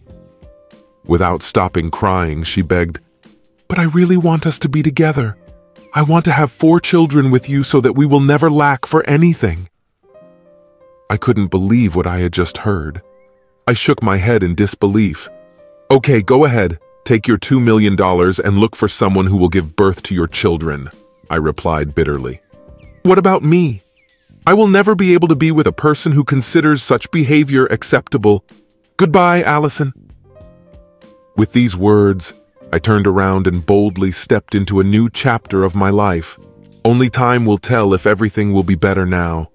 Without stopping crying, she begged, "But I really want us to be together. I want to have 4 children with you so that we will never lack for anything." I couldn't believe what I had just heard. I shook my head in disbelief. "Okay, go ahead. Take your $2 million and look for someone who will give birth to your children, I replied bitterly. What about me? I will never be able to be with a person who considers such behavior acceptable. Goodbye, Allison. With these words, I turned around and boldly stepped into a new chapter of my life. Only time will tell if everything will be better now.